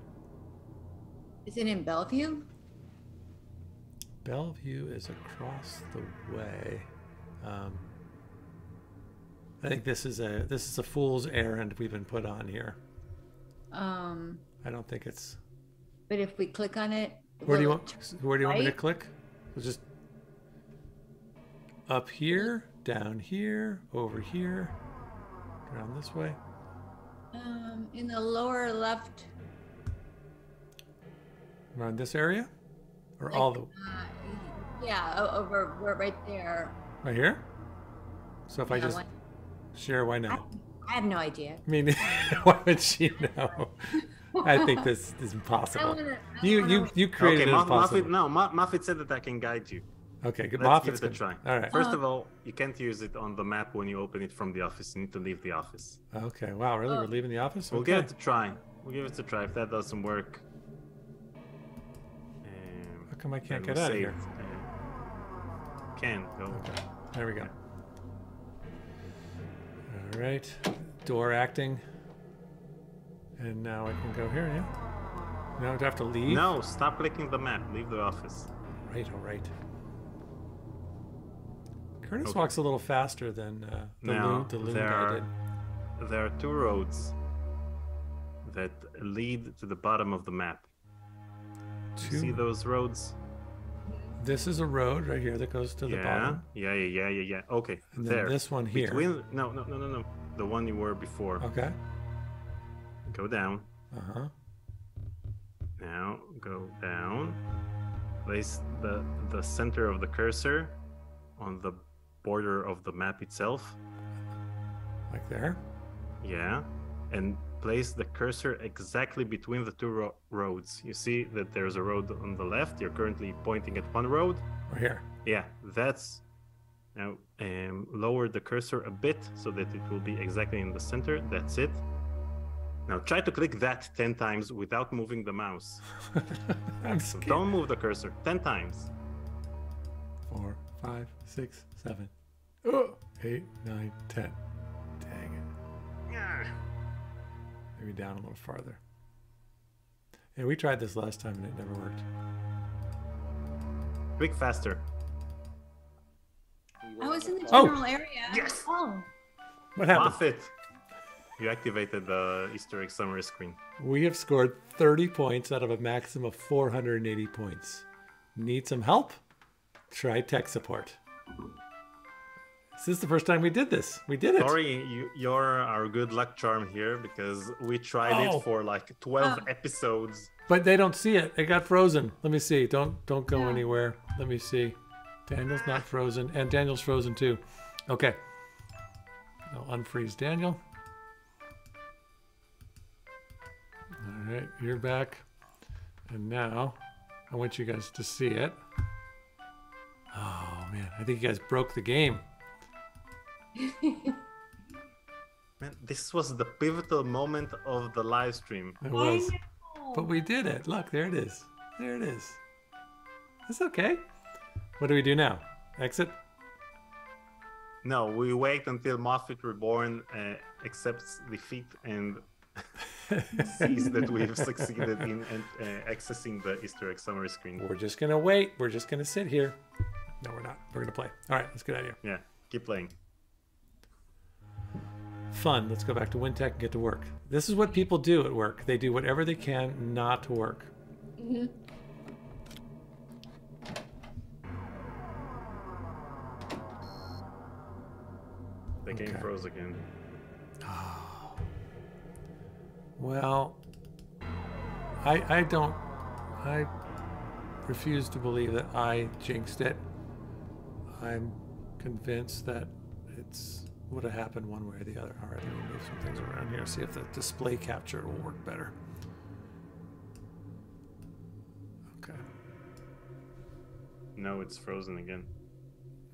Is it in Bellevue? Bellevue is across the way. Um, I think this is a this is a fool's errand we've been put on here. Um. I don't think it's. But if we click on it, where do you want? Where do you want me to click? We'll just up here, down here, over here, around this way. Um, in the lower left. Around this area, or like, all the? Uh, yeah, over, we're right there. Right here. So if yeah, I just why... share, why not? I, I have no idea. I mean, why would she know? I think this is impossible. I wanna, I you wanna... you you created okay, it impossible. No, Moffat said that I can guide you. Okay, good. Moffat can try. All right. First oh. of all, you can't use it on the map when you open it from the office. You need to leave the office. Okay. Wow. Really? Oh. We're leaving the office? We'll okay. give it a try. We'll give it a try. If that doesn't work, um, how come I can't get we'll out of here? Uh, can go. Okay. There we go. All right. Door acting. And now I can go here, yeah? Now I have to leave? No, stop clicking the map. Leave the office. Right, all right. Curtis okay. walks a little faster than uh, the now, loon, the loon there guy did. There are two roads that lead to the bottom of the map. Do you see those roads? This is a road right here that goes to yeah, the bottom. Yeah, yeah, yeah, yeah, yeah. Okay, and there. This one here. Between, no, no, no, no, no. The one you were before. Okay. Go down. Uh-huh. Now go down. Place the the center of the cursor on the border of the map itself. Like there? Yeah. And place the cursor exactly between the two ro roads. You see that there's a road on the left. You're currently pointing at one road. Right here. Yeah, that's... Now um, lower the cursor a bit so that it will be exactly in the center. That's it. Now try to click that ten times without moving the mouse. I'm so scared. Don't move the cursor. ten times. Four, five, six, seven, oh, eight, nine, ten. Dang it. Yeah. Maybe down a little farther. Yeah, we tried this last time and it never worked. Click faster. I was in the general oh. area. Yes. Oh. What happened? Moffat. You activated the Easter egg summary screen. We have scored thirty points out of a maximum of four hundred eighty points. Need some help? Try tech support. This is the first time we did this. We did it. Sorry, you, you're our good luck charm here because we tried oh. it for like twelve oh. episodes. But they don't see it. It got frozen. Let me see. Don't don't go yeah. anywhere. Let me see. Daniel's not frozen, and Daniel's frozen too. Okay. I'll unfreeze Daniel. All right, you're back. And now I want you guys to see it. Oh man, I think you guys broke the game. Man, this was the pivotal moment of the live stream. It was. But we did it. Look, there it is. There it is. It's okay. What do we do now? Exit? No, we wait until Moffat Reborn uh, accepts defeat and sees that we've succeeded in uh, accessing the Easter egg summary screen. We're just going to wait. We're just going to sit here. No, we're not. We're going to play. All right, let's get out of here. Yeah, keep playing. Fun. Let's go back to WinTech and get to work. This is what people do at work. They do whatever they can not to work. Mm-hmm. The game okay. froze again. Oh. Well, I I don't I refuse to believe that I jinxed it. I'm convinced that it's would have happened one way or the other. All right, let me move some things around here, see if the display capture will work better. Okay. No, it's frozen again.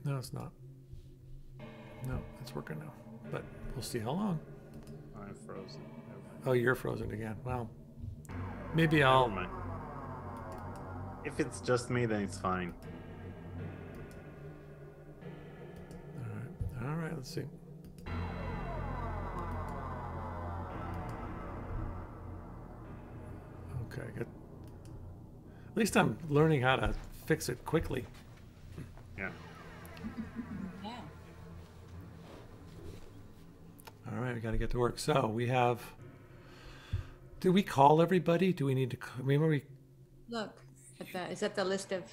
No, it's not. No, it's working now, but we'll see how long. I'm frozen. Oh, you're frozen again. Well, maybe I'll... Never mind. If it's just me, then it's fine. All right, all right, let's see. Okay, good. At least I'm learning how to fix it quickly. Yeah. All right, we got to get to work. So we have. Do we call everybody? Do we need to? Remember we. Look, at that. Is that the list of?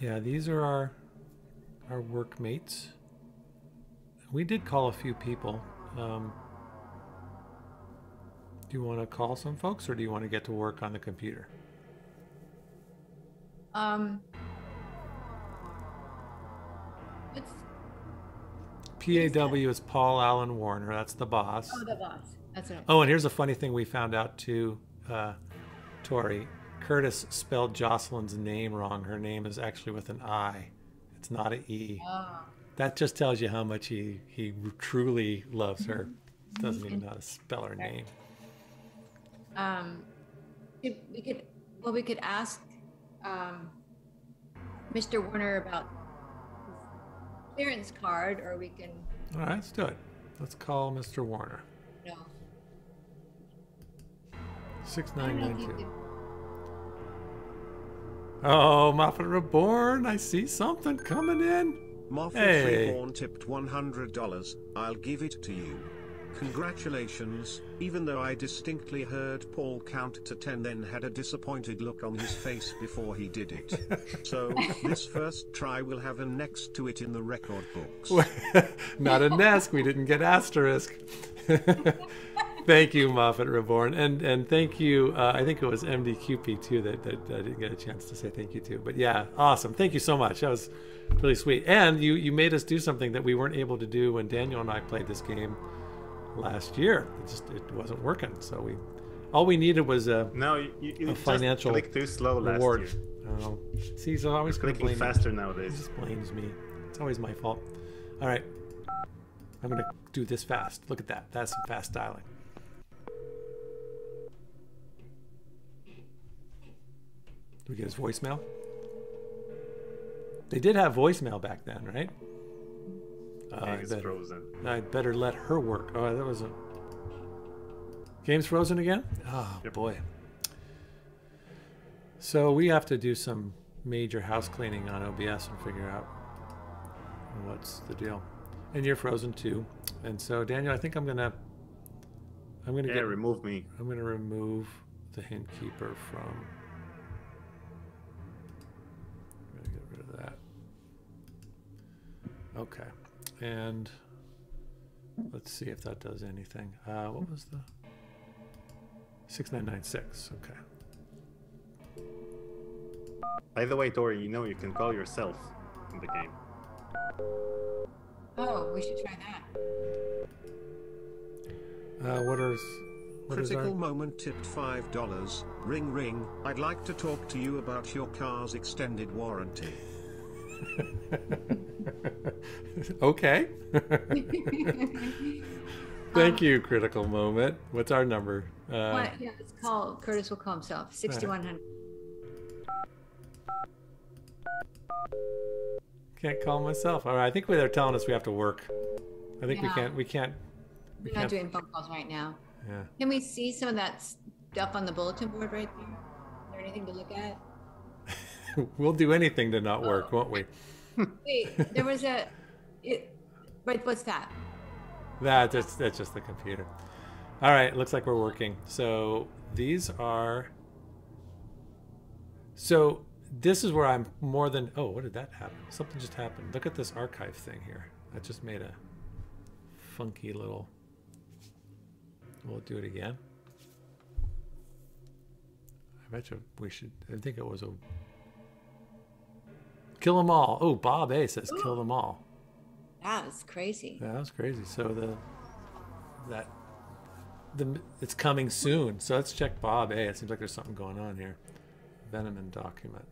Yeah, these are our, our workmates. We did call a few people. Um, do you want to call some folks, or do you want to get to work on the computer? Um. Let's. P A W is Paul Allen Warner. That's the boss. Oh, the boss. That's right. Oh, and here's a funny thing we found out too, uh, Tori. Curtis spelled Jocelyn's name wrong. Her name is actually with an I. It's not an E. Oh. That just tells you how much he, he truly loves her. Doesn't even know how to spell her name. Um, we could, well, we could ask um, Mister Warner about clearance card, or we can. All right, let's do it. Let's call Mister Warner. No. six nine nine two. Oh, Moffat Reborn! I see something coming in. Moffat hey. Reborn tipped one hundred dollars. I'll give it to you. Congratulations. Even though I distinctly heard Paul count to ten, then had a disappointed look on his face before he did it. So this first try will have an next to it in the record books. Not a nesk. We didn't get asterisk. Thank you, Moffat Reborn, and and thank you. Uh, I think it was M D Q P too that, that I didn't get a chance to say thank you to. But yeah, awesome. Thank you so much. That was really sweet. And you you made us do something that we weren't able to do when Daniel and I played this game last year. It just it wasn't working, so we all we needed was a no you, you a financial click too slow reward. Last year. Oh, see, so I always clicking faster me. Nowadays. It just blames me. It's always my fault. All right, I'm gonna do this fast. Look at that. That's some fast dialing. Did we get his voicemail? They did have voicemail back then, right? Uh, Game's I better, frozen. I'd better let her work. Oh, that was a... Game's frozen again? Oh, yep. Boy. So we have to do some major house cleaning on O B S and figure out what's the deal. And you're frozen too. And so, Daniel, I think I'm going to... I'm going to yeah, get... remove me. I'm going to remove the hint keeper from... I'm going to get rid of that. Okay. And let's see if that does anything. Uh, what was the six nine nine six? Okay. By the way, Tori, you know you can call yourself in the game. Oh, we should try that. Uh, what are... What Critical is our... Moment tipped five dollars. Ring ring, I'd like to talk to you about your car's extended warranty. Okay. Thank um, you, Critical Moment. What's our number? Uh, what, yeah, let's call, Curtis will call himself, sixty-one hundred. Can't call myself. All right, I think they're telling us we have to work. I think yeah. we can't, we can't. We We're can't. not doing phone calls right now. Yeah. Can we see some of that stuff on the bulletin board right there? Is there anything to look at? We'll do anything to not oh. work, won't we? Wait, there was a, it, right, what's that? That, that's, that's just the computer. All right, looks like we're working. So these are, so this is where I'm more than, oh, what did that happen? Something just happened. Look at this archive thing here. I just made a funky little, we'll do it again. I bet you we should, I think it was a, kill them all. Oh, Bob A says kill them all. That was crazy. That was crazy. So the that the it's coming soon. So let's check Bob A. It seems like there's something going on here. Veneman document.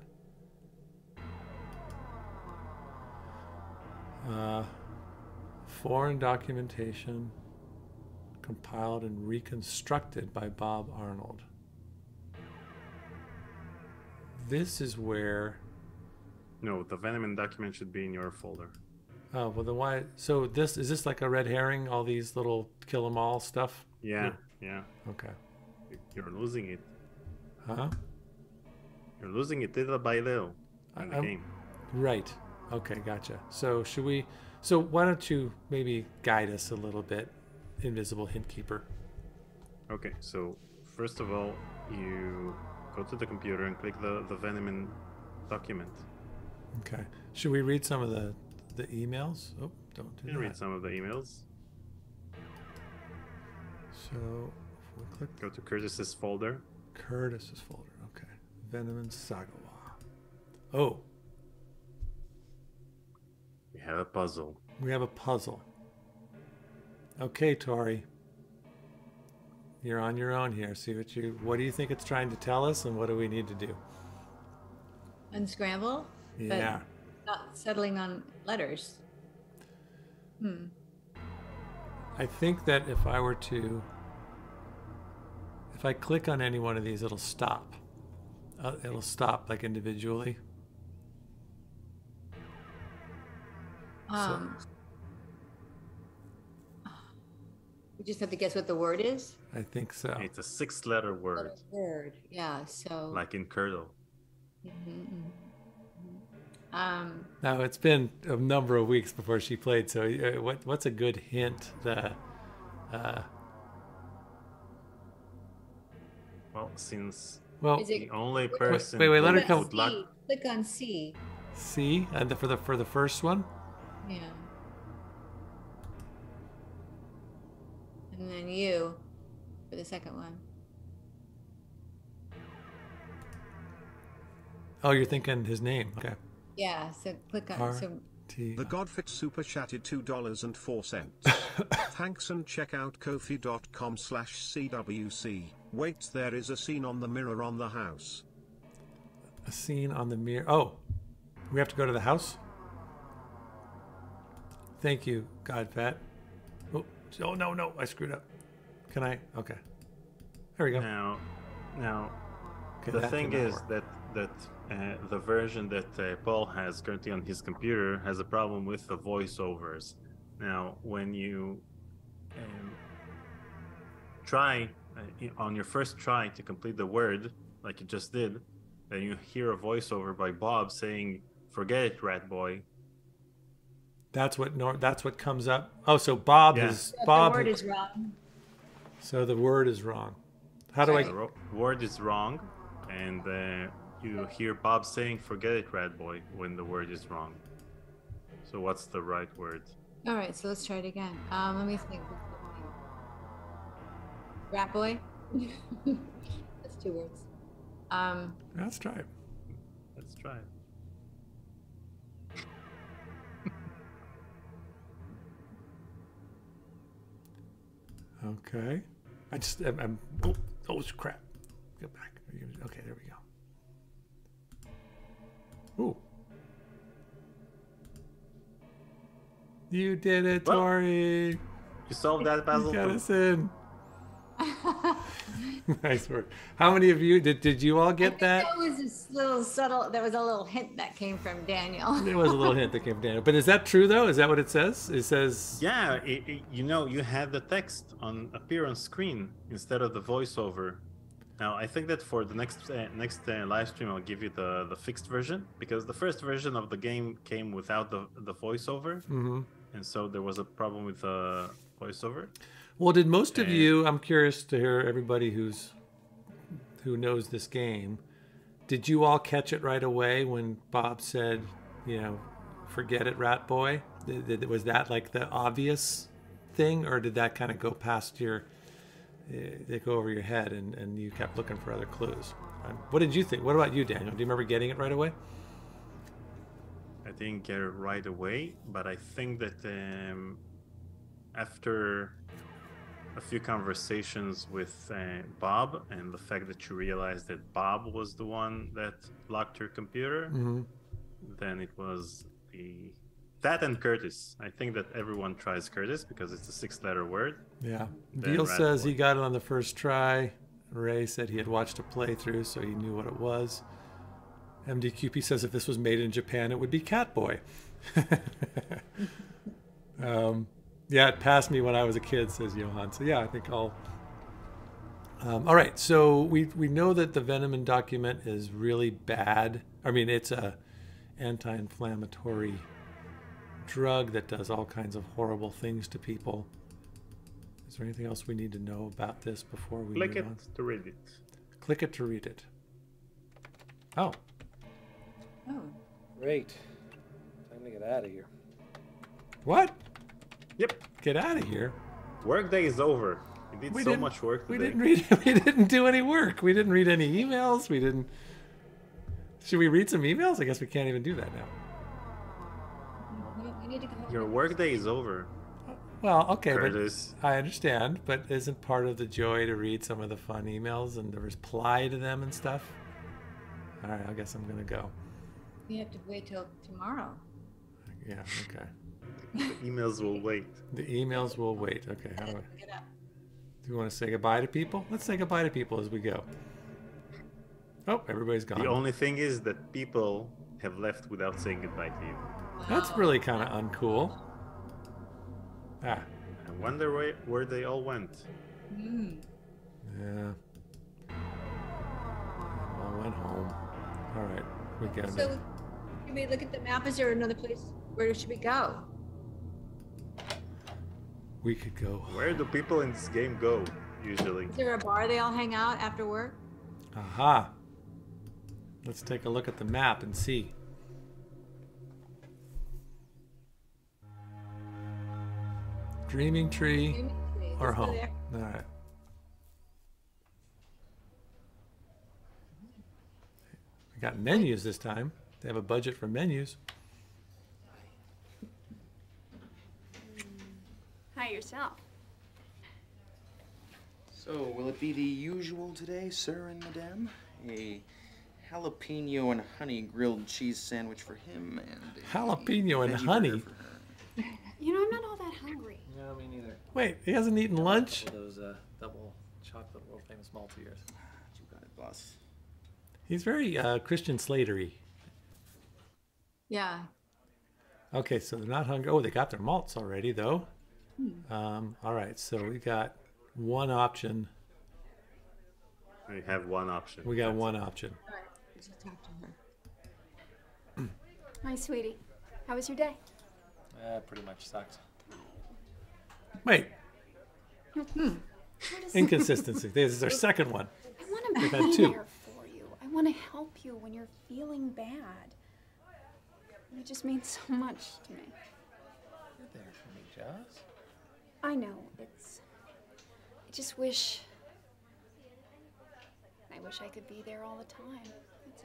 Uh, foreign documentation compiled and reconstructed by Bob Arnold. This is where. No, the Veneman document should be in your folder. Oh, well then why? So this, is this like a red herring? All these little kill them all stuff? Yeah, yeah. yeah. Okay. You're losing it. Huh? You're losing it little by little in the I'm, game. Right. Okay, gotcha. So should we, so why don't you maybe guide us a little bit, Invisible Hint Keeper? Okay, so first of all, you go to the computer and click the, the Veneman document. Okay. Should we read some of the the emails? Oh, don't do that. You read some of the emails. So, if we click, go to Curtis's folder. Curtis's folder. Okay. Veneman Sagawa. Oh. We have a puzzle. We have a puzzle. Okay, Tori. You're on your own here. See what you. What do you think it's trying to tell us, and what do we need to do? Unscramble. But yeah. Not settling on letters. Hmm. I think that if I were to, if I click on any one of these, it'll stop. Uh, it'll stop like individually. Um. So, we just have to guess what the word is. I think so. It's a six-letter word. Word, yeah. So. Like in curdle. Mm-hmm, mm-hmm. Um, now it's been a number of weeks before she played, so uh, what what's a good hint that uh well since well the only person wait wait let her come click on C C and the, for the for the first one, yeah, and then U for the second one. Oh, you're thinking his name. Okay. Yeah, so click on some. The Godfit Super chatted two dollars and four cents. Thanks, and check out ko-fi dot com slash C W C. Wait, there is a scene on the mirror on the house. A scene on the mirror. Oh, we have to go to the house? Thank you, Godfat. Oh, oh, no, no, I screwed up. Can I? Okay. There we go. Now, now okay, the thing is work. that that... Uh, the version that uh, Paul has currently on his computer has a problem with the voiceovers. Now, when you um, try uh, on your first try to complete the word, like you just did, then you hear a voiceover by Bob saying, "Forget it, rat boy." That's what nor that's what comes up. Oh, so Bob yeah. is yeah, Bob. The word is wrong. So the word is wrong. How do Sorry. I? The word is wrong, and. Uh, You hear Bob saying, "Forget it, rat boy," when the word is wrong. So So what's the right word? All right, so let's try it again. Um, let me think. Rat boy? That's two words. Um, let's try it. Let's try it. Okay. I just, I'm, I'm oh, oh, crap. Go back. Okay, there we go. Ooh. You did it, well, Tori. You solved that puzzle. You got us in. Nice work. How many of you did? Did you all get I that? That was a little subtle. There was a little hint that came from Daniel. There was a little hint that came from Daniel. But is that true though? Is that what it says? It says. Yeah, it, it, you know, you had the text on appear on screen instead of the voiceover. Now I think that for the next uh, next uh, live stream, I'll give you the the fixed version, because the first version of the game came without the the voiceover, mm-hmm. and so there was a problem with the voiceover. Well, did most and... of you? I'm curious to hear everybody who's who knows this game. Did you all catch it right away when Bob said, you know, forget it, Rat Boy? Was that like the obvious thing, or did that kind of go past your? They go over your head, and, and you kept looking for other clues. What did you think? What about you, Daniel? Do you remember getting it right away? I didn't get it right away, but I think that um, after a few conversations with uh, Bob, and the fact that you realized that Bob was the one that locked your computer, mm-hmm. then it was the... That and Curtis. I think that everyone tries Curtis because it's a six-letter word. Yeah. Deal says he got it on the first try. Ray said he had watched a playthrough, so he knew what it was. M D Q P says if this was made in Japan, it would be Catboy. um, yeah, it passed me when I was a kid, says Johan. So yeah, I think I'll... Um, all right, so we, we know that the Veneman document is really bad. I mean, it's a anti-inflammatory... drug that does all kinds of horrible things to people. Is there anything else we need to know about this before we click it on? to read it? Click it to read it. Oh. Oh. Great. Time to get out of here. What? Yep. Get out of here. Workday is over. We did we so much work today. We didn't read. We didn't do any work. We didn't read any emails. We didn't. Should we read some emails? I guess we can't even do that now. Your workday is over. Well, okay, Curtis. But I understand. But isn't part of the joy to read some of the fun emails and the reply to them and stuff? All right, I guess I'm gonna go. We have to wait till tomorrow. Yeah. Okay. The emails will wait. The emails will wait. Okay. How do I? Do you want to say goodbye to people? Let's say goodbye to people as we go. Oh, everybody's gone. The only thing is that people have left without saying goodbye to you. That's really kind of uncool. Ah. I wonder where, where they all went. Mm. Yeah. All went home. All right. We got it. So, should we look at the map? Is there another place? Where should we go? We could go. Where do people in this game go, usually? Is there a bar they all hang out after work? Aha. Let's take a look at the map and see. Dreaming Tree, Dreaming Tree or Home. There. All right. I got menus this time. They have a budget for menus. Hi yourself. So, will it be the usual today, sir and madame? A jalapeno and honey grilled cheese sandwich for him and a jalapeno and honey. You know, I'm not all that hungry. No, me neither. Wait, he hasn't eaten lunch? Those uh, double chocolate world famous maltesers. You got it, boss. He's very uh, Christian Slatery. Yeah. Okay, so they're not hungry. Oh, they got their malts already, though. Hmm. Um, all right, so we got one option. We have one option. We got That's one it. option. All right, we should talk to her. Hi, sweetie. How was your day? Uh, pretty much sucked. Wait. Hmm. Inconsistency. This is our second one. I want to be there for you. I want to help you when you're feeling bad. You just mean so much to me. You're there for me, Joss. I know. It's... I just wish... I wish I could be there all the time. That's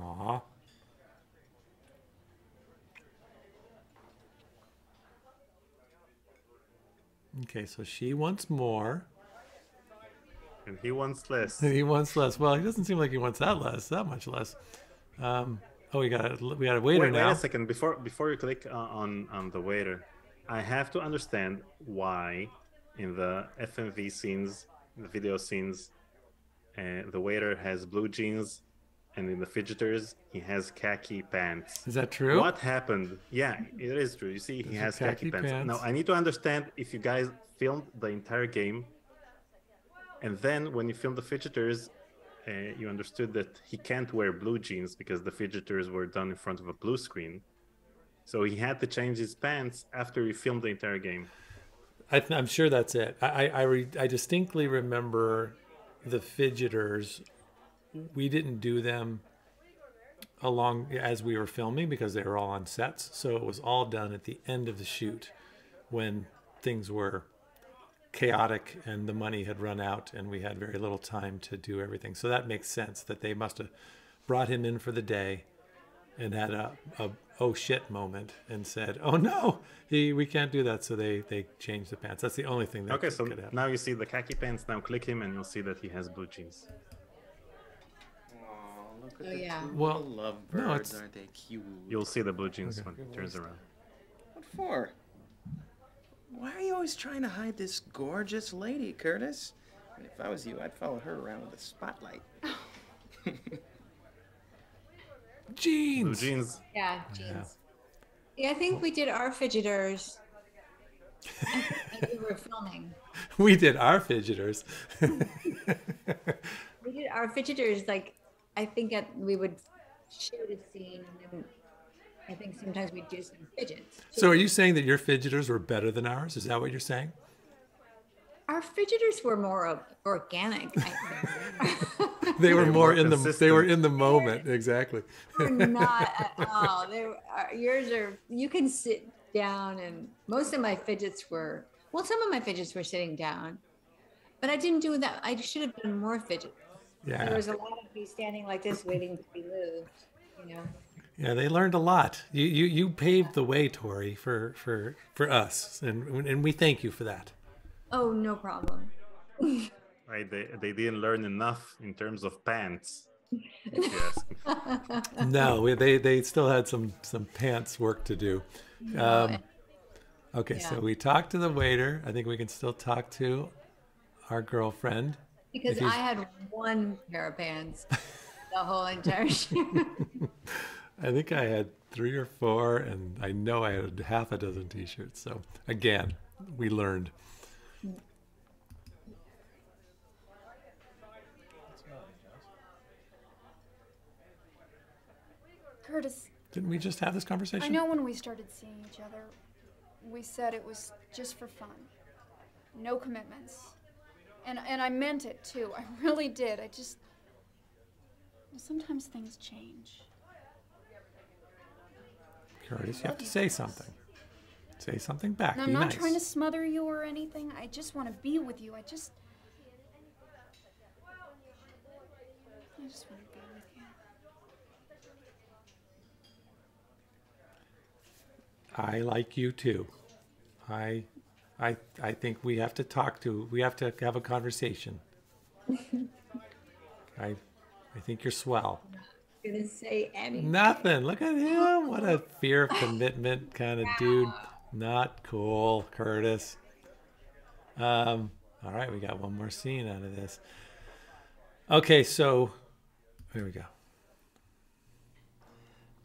all. Aww. Okay, so she wants more. And he wants less. He wants less. Well, he doesn't seem like he wants that less, that much less. Um, oh, we got a, we got a waiter wait, now. Wait a second. Before before you click on, on the waiter, I have to understand why in the F M V scenes, the video scenes, uh, the waiter has blue jeans, and in the fidgeters, he has khaki pants. Is that true? What happened? Yeah, it is true. You see, he There's has khaki, khaki pants. pants. Now, I need to understand if you guys filmed the entire game, and then when you filmed the fidgeters, uh, you understood that he can't wear blue jeans because the fidgeters were done in front of a blue screen. So he had to change his pants after he filmed the entire game. I th I'm sure that's it. I, I, re I distinctly remember the fidgeters. We didn't do them along as we were filming because they were all on sets. So it was all done at the end of the shoot when things were chaotic and the money had run out and we had very little time to do everything. So that makes sense that they must have brought him in for the day and had a, a oh shit moment and said, oh no, he, we can't do that. So they, they changed the pants. That's the only thing that okay, so could happen. Now you see the khaki pants. Now click him and you'll see that he has blue jeans. Oh, yeah. Well, love birds, no, it's... aren't they cute? You'll see the blue jeans okay. when it turns around. What for? Why are you always trying to hide this gorgeous lady, Curtis? I mean, if I was you, I'd follow her around with a spotlight. Jeans! Blue jeans. Yeah, jeans. Yeah, I think we did our fidgeters as we were filming. We did our fidgeters. We did our fidgeters, like... I think that we would shoot a scene, and I think sometimes we'd do some fidgets. So are you saying that your fidgeters were better than ours? Is that what you're saying? Our fidgeters were more organic, I think. they were more, more in consistent. the they were in the moment, exactly. They're not at all. They were, yours are. You can sit down, and most of my fidgets were. Well, some of my fidgets were sitting down, but I didn't do that. I should have done more fidgets. Yeah. There was a lot of me standing like this waiting to be moved, you know. Yeah, they learned a lot. You you, you paved yeah. the way, Tori, for, for, for us, and and we thank you for that. Oh, no problem. Right, they, they didn't learn enough in terms of pants. No, they, they still had some, some pants work to do. Um, okay, yeah. So we talked to the waiter. I think we can still talk to our girlfriend. Because I had one pair of pants the whole entire shoot. I think I had three or four, and I know I had half a dozen T-shirts. So again, we learned. Curtis. Didn't we just have this conversation? I know when we started seeing each other, we said it was just for fun. No commitments. And, and I meant it, too. I really did. I just... Sometimes things change. Curtis, you have to say something. Say something back. I'm not trying to smother you or anything. I just want to be with you. I just... I just want to be with you. I like you, too. I... I, I think we have to talk to, we have to have a conversation. I I think you're swell. I'm not gonna say anything. Nothing. Look at him. What a fear of commitment kind of dude. Not cool, Curtis. Um, all right, we got one more scene out of this. Okay, so here we go.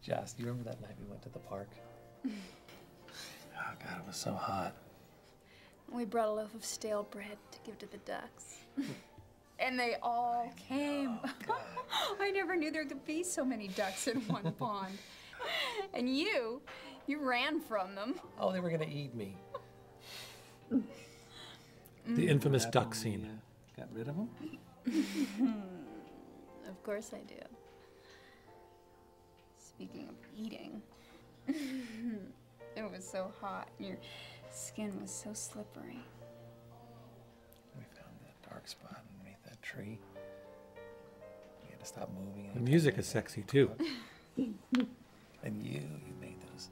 Joss, do you remember that night we went to the park? Oh, God, it was so hot. We brought a loaf of stale bread to give to the ducks. And they all came. Oh, I never knew there could be so many ducks in one pond. And you, you ran from them. Oh, they were gonna eat me. Mm. The infamous duck scene. Uh, got rid of them? Of course I do. speaking of eating, it was so hot and your skin was so slippery. We found that dark spot underneath that tree. We had to stop moving. The music is sexy too. And you, you made those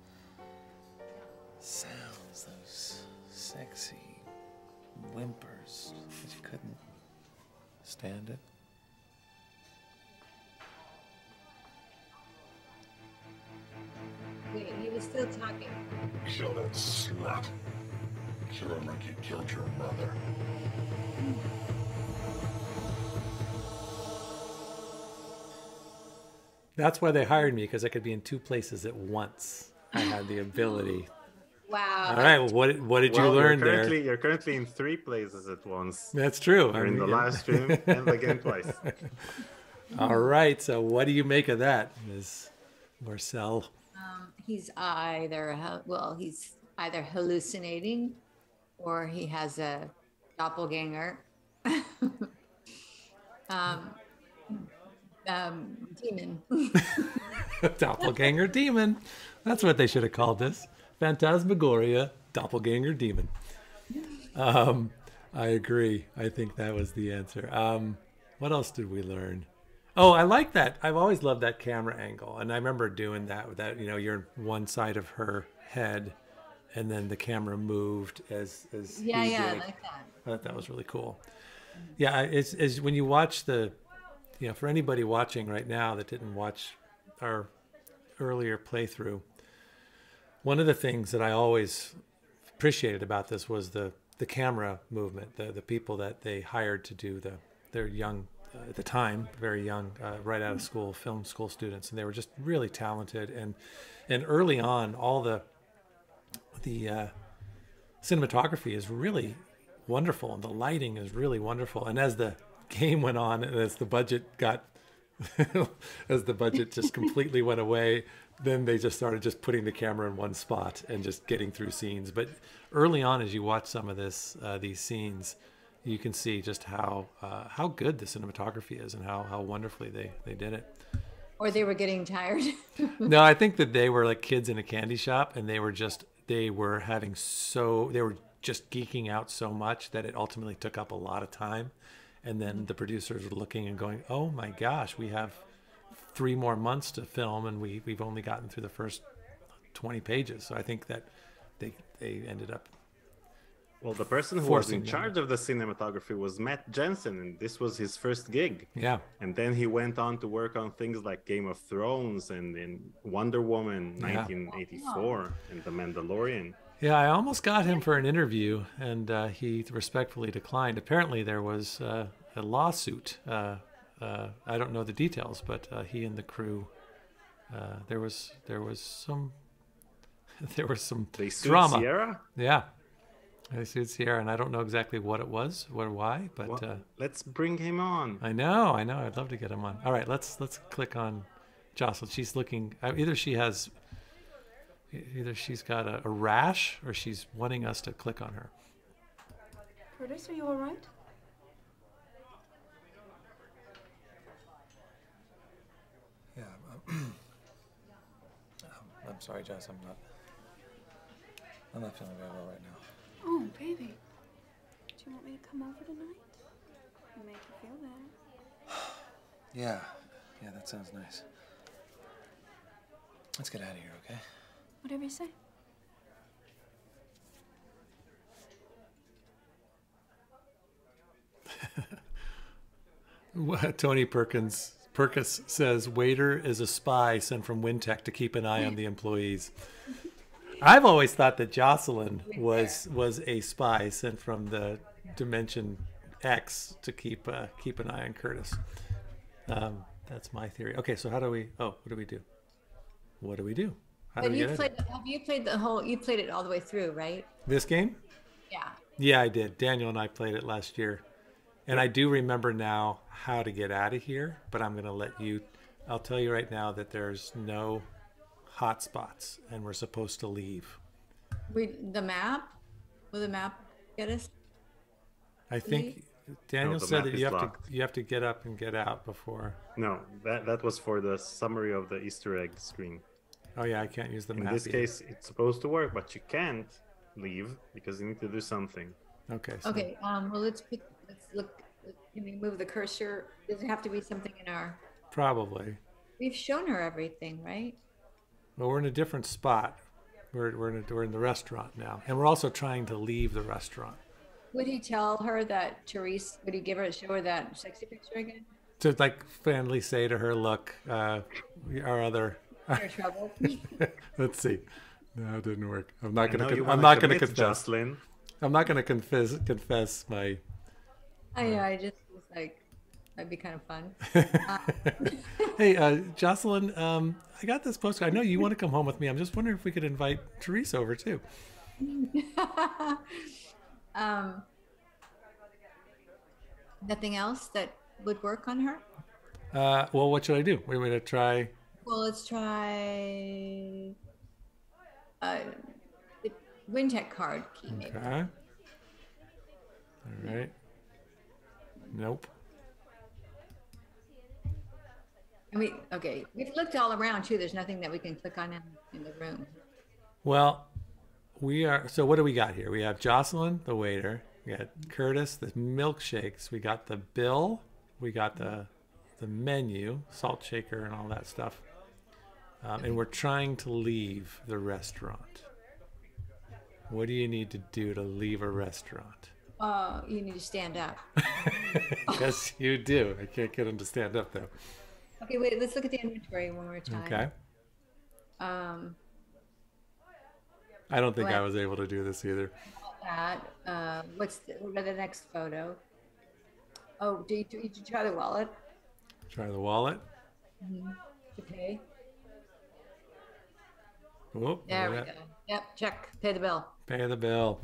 sounds, those sexy whimpers, because you couldn't stand it. Wait, he was still talking. Kill that slut. Kill him like you killed your mother. That's why they hired me, because I could be in two places at once. I had the ability. Wow. All right. Well, what what did well, you learn you're currently, there? You're currently in three places at once. That's true. You're in the live stream and the game twice. All right. So what do you make of that, Miz Morsell? Um, he's either well, he's either hallucinating, or he has a doppelganger. um. Um, demon. Doppelganger demon. That's what they should have called this. Phantasmagoria Doppelganger Demon. Um, I agree. I think that was the answer. Um, what else did we learn? Oh, I like that. I've always loved that camera angle. And I remember doing that with that, you know, you're one side of her head and then the camera moved as, as yeah, yeah, like, I like that. I thought that was really cool. Yeah, it's, it's when you watch the, you know, for anybody watching right now that didn't watch our earlier playthrough, one of the things that I always appreciated about this was the the camera movement, the the people that they hired to do the they're young uh, at the time, very young, uh, right out of school, film school students, and they were just really talented. And and early on, all the the uh, cinematography is really wonderful, and the lighting is really wonderful. And as the game went on, and as the budget got, as the budget just completely went away, then they just started just putting the camera in one spot and just getting through scenes. But early on, as you watch some of this, uh, these scenes, you can see just how uh, how good the cinematography is and how how wonderfully they they did it. Or they were getting tired. No, I think that they were like kids in a candy shop, and they were just they were having so they were just geeking out so much that it ultimately took up a lot of time. And then the producers were looking and going, "Oh my gosh, we have three more months to film, and we we've only gotten through the first twenty pages." So I think that they they ended up. Well, the person who was in charge of the cinematography was Matt Jensen, and this was his first gig. Yeah. And then he went on to work on things like Game of Thrones and, and Wonder Woman, nineteen eighty-four, yeah. And The Mandalorian. Yeah, I almost got him for an interview, and uh, he respectfully declined. Apparently, there was uh, a lawsuit. Uh, uh, I don't know the details, but uh, he and the crew, uh, there was there was some there was some they sued drama. Sierra? Yeah, they sued Sierra, and I don't know exactly what it was, what or why. But well, uh, let's bring him on. I know, I know. I'd love to get him on. All right, let's let's click on Jocelyn. She's looking. Either she has. Either she's got a, a rash, or she's wanting us to click on her. Curtis, are you all right? Yeah, I'm, I'm, I'm sorry, Jess. I'm not. I'm not feeling very well right now. Oh, baby. Do you want me to come over tonight? I'll make you feel better. Yeah, yeah, that sounds nice. Let's get out of here, okay? Whatever you say. Tony Perkins Perkins says, waiter is a spy sent from WinTech to keep an eye on the employees. I've always thought that Jocelyn was was a spy sent from the Dimension X to keep uh, keep an eye on Curtis. Um, that's my theory. Okay, so how do we? Oh, what do we do? What do we do? But you played, have you played the whole, you played it all the way through, right? This game? Yeah. Yeah, I did. Daniel and I played it last year. And I do remember now how to get out of here, but I'm going to let you, I'll tell you right now that there's no hot spots and we're supposed to leave. We, the map? Will the map get us? I think, leave? Daniel no, said that you have locked. to you have to get up and get out before. No, that that was for the summary of the Easter egg screen. Oh yeah, I can't use the map. In this case, it's supposed to work, but you can't leave because you need to do something. Okay. So. Okay. Um. Well, let's pick, let's look. Can we move the cursor? Does it have to be something in our? Probably. We've shown her everything, right? Well, we're in a different spot. We're we're in a, we're in the restaurant now, and we're also trying to leave the restaurant. Would he tell her that Therese? Would he give her show her that sexy picture again? To like finally say to her, "Look, uh, we, our other." You're trouble. Let's see. No, it didn't work. I'm not gonna. Con I'm not gonna confess. Jocelyn. I'm not gonna confess. Confess my. I, uh, I just was like, that'd be kind of fun. Uh, hey, uh, Jocelyn, um, I got this postcard. I know you want to come home with me. I'm just wondering if we could invite Therese over too. Um, nothing else that would work on her? Uh, well, what should I do? We're going to try. Well, let's try uh, the WinTech card key, okay. Maybe. All right. Nope. I mean, okay. We've looked all around too. There's nothing that we can click on in, in the room. Well, we are. So what do we got here? We have Jocelyn, the waiter. We got Curtis, the milkshakes. We got the bill. We got the the menu, salt shaker, and all that stuff. Um, and we're trying to leave the restaurant. What do you need to do to leave a restaurant? Uh, you need to stand up. Yes, you do. I can't get him to stand up though. Okay, wait. Let's look at the inventory one more time. Okay. Um. I don't think well, I was able to do this either. That. Uh, what's the, what the next photo? Oh, did you, did you try the wallet? Try the wallet. Mm-hmm. Okay. Whoop. There we go. Yep. Check. Pay the bill. Pay the bill.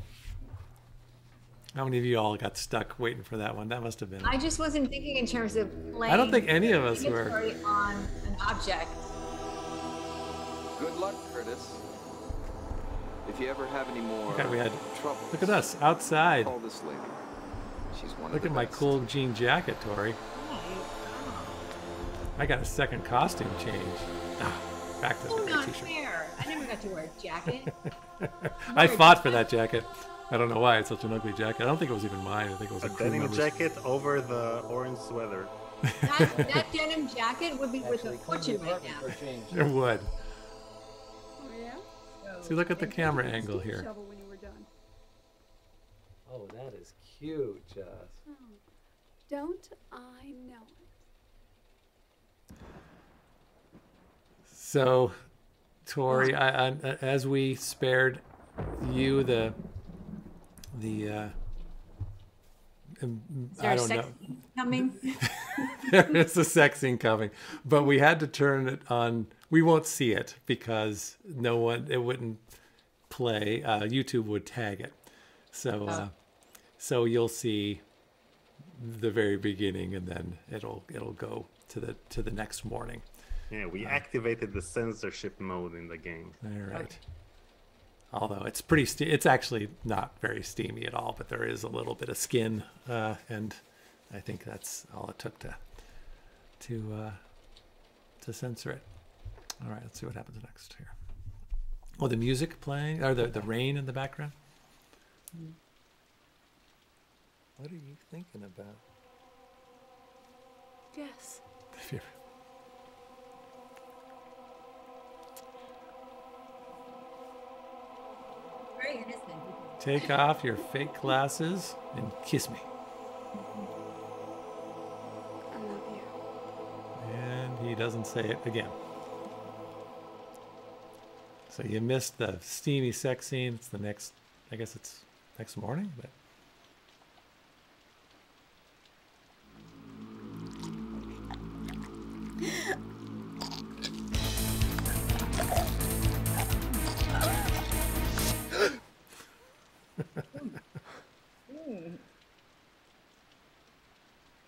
How many of you all got stuck waiting for that one? That must have been. I just wasn't thinking in terms of. I don't think any of us were. On an object. Good luck, Curtis. If you ever have any more. Okay, we had trouble. Look at us outside. Call this lady. She's one Look of at my best. Cool jean jacket, Tori. I got a second costume change. Ah, back to oh, the t-shirt. I never got to wear a jacket. I fought for that jacket. I don't know why it's such an ugly jacket. I don't think it was even mine. I think it was a, a denim members. jacket over the orange sweater. That, that denim jacket would be Actually, worth a fortune right now. It would. Oh yeah. So, see, look at the camera angle here. Shovel when you were done. Oh, that is cute, Joss. Oh, don't I know it? So, Tori, I, I, as we spared you the. The uh, is there I don't a sex know. Coming? There is a sex scene coming, but we had to turn it on. We won't see it because no one it wouldn't play. Uh, YouTube would tag it, so uh, oh. so you'll see the very beginning, and then it'll it'll go to the to the next morning. Yeah, we uh, activated the censorship mode in the game. All right. Okay. Although it's pretty, ste it's actually not very steamy at all, but there is a little bit of skin, uh, and I think that's all it took to to uh, to censor it. All right, let's see what happens next here. Oh, the music playing, or the the rain in the background. What are you thinking about? Yes. Take off your fake glasses and kiss me. I love you. And he doesn't say it again. So you missed the steamy sex scene. It's the next, I guess it's next morning, but.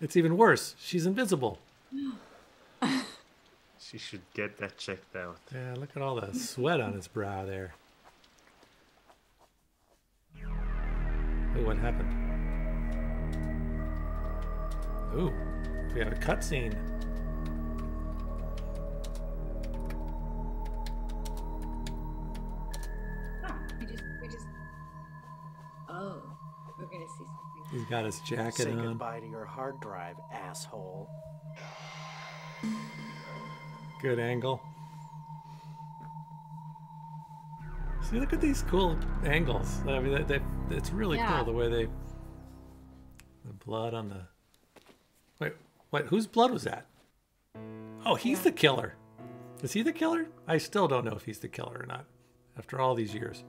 It's even worse. She's invisible. She should get that checked out. Yeah, look at all the sweat on his brow there. Wait, what happened? Ooh, we have a cutscene. Huh, we just, we just... Oh, we're gonna see something. He's got his jacket on. Say goodbye to your hard drive, asshole. Good angle. See, look at these cool angles. I mean, they, they, it's really yeah. cool the way they... The blood on the... Wait, what? Whose blood was that? Oh, he's yeah. the killer. Is he the killer? I still don't know if he's the killer or not after all these years.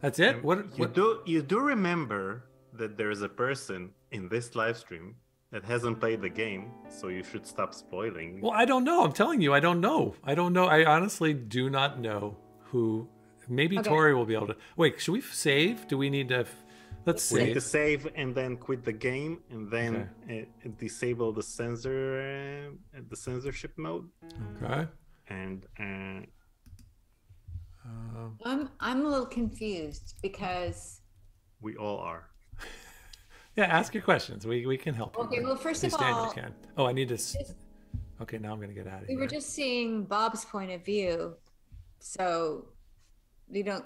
That's it? What, what? You, do, you do remember that there is a person in this live stream that hasn't played the game, so you should stop spoiling. Well, I don't know. I'm telling you, I don't know. I don't know. I honestly do not know who... Maybe okay. Tori will be able to... Wait, should we save? Do we need to... Let's save. We need to save and then quit the game and then okay. uh, disable the censor, uh, the censorship mode. Okay. And... Uh... Uh, I'm, I'm a little confused because... We all are. Yeah, ask your questions. We, we can help. Okay, you. well, first of all... Can. Oh, I need to... Just, okay, now I'm going to get out of we here. We were just seeing Bob's point of view, so... You don't,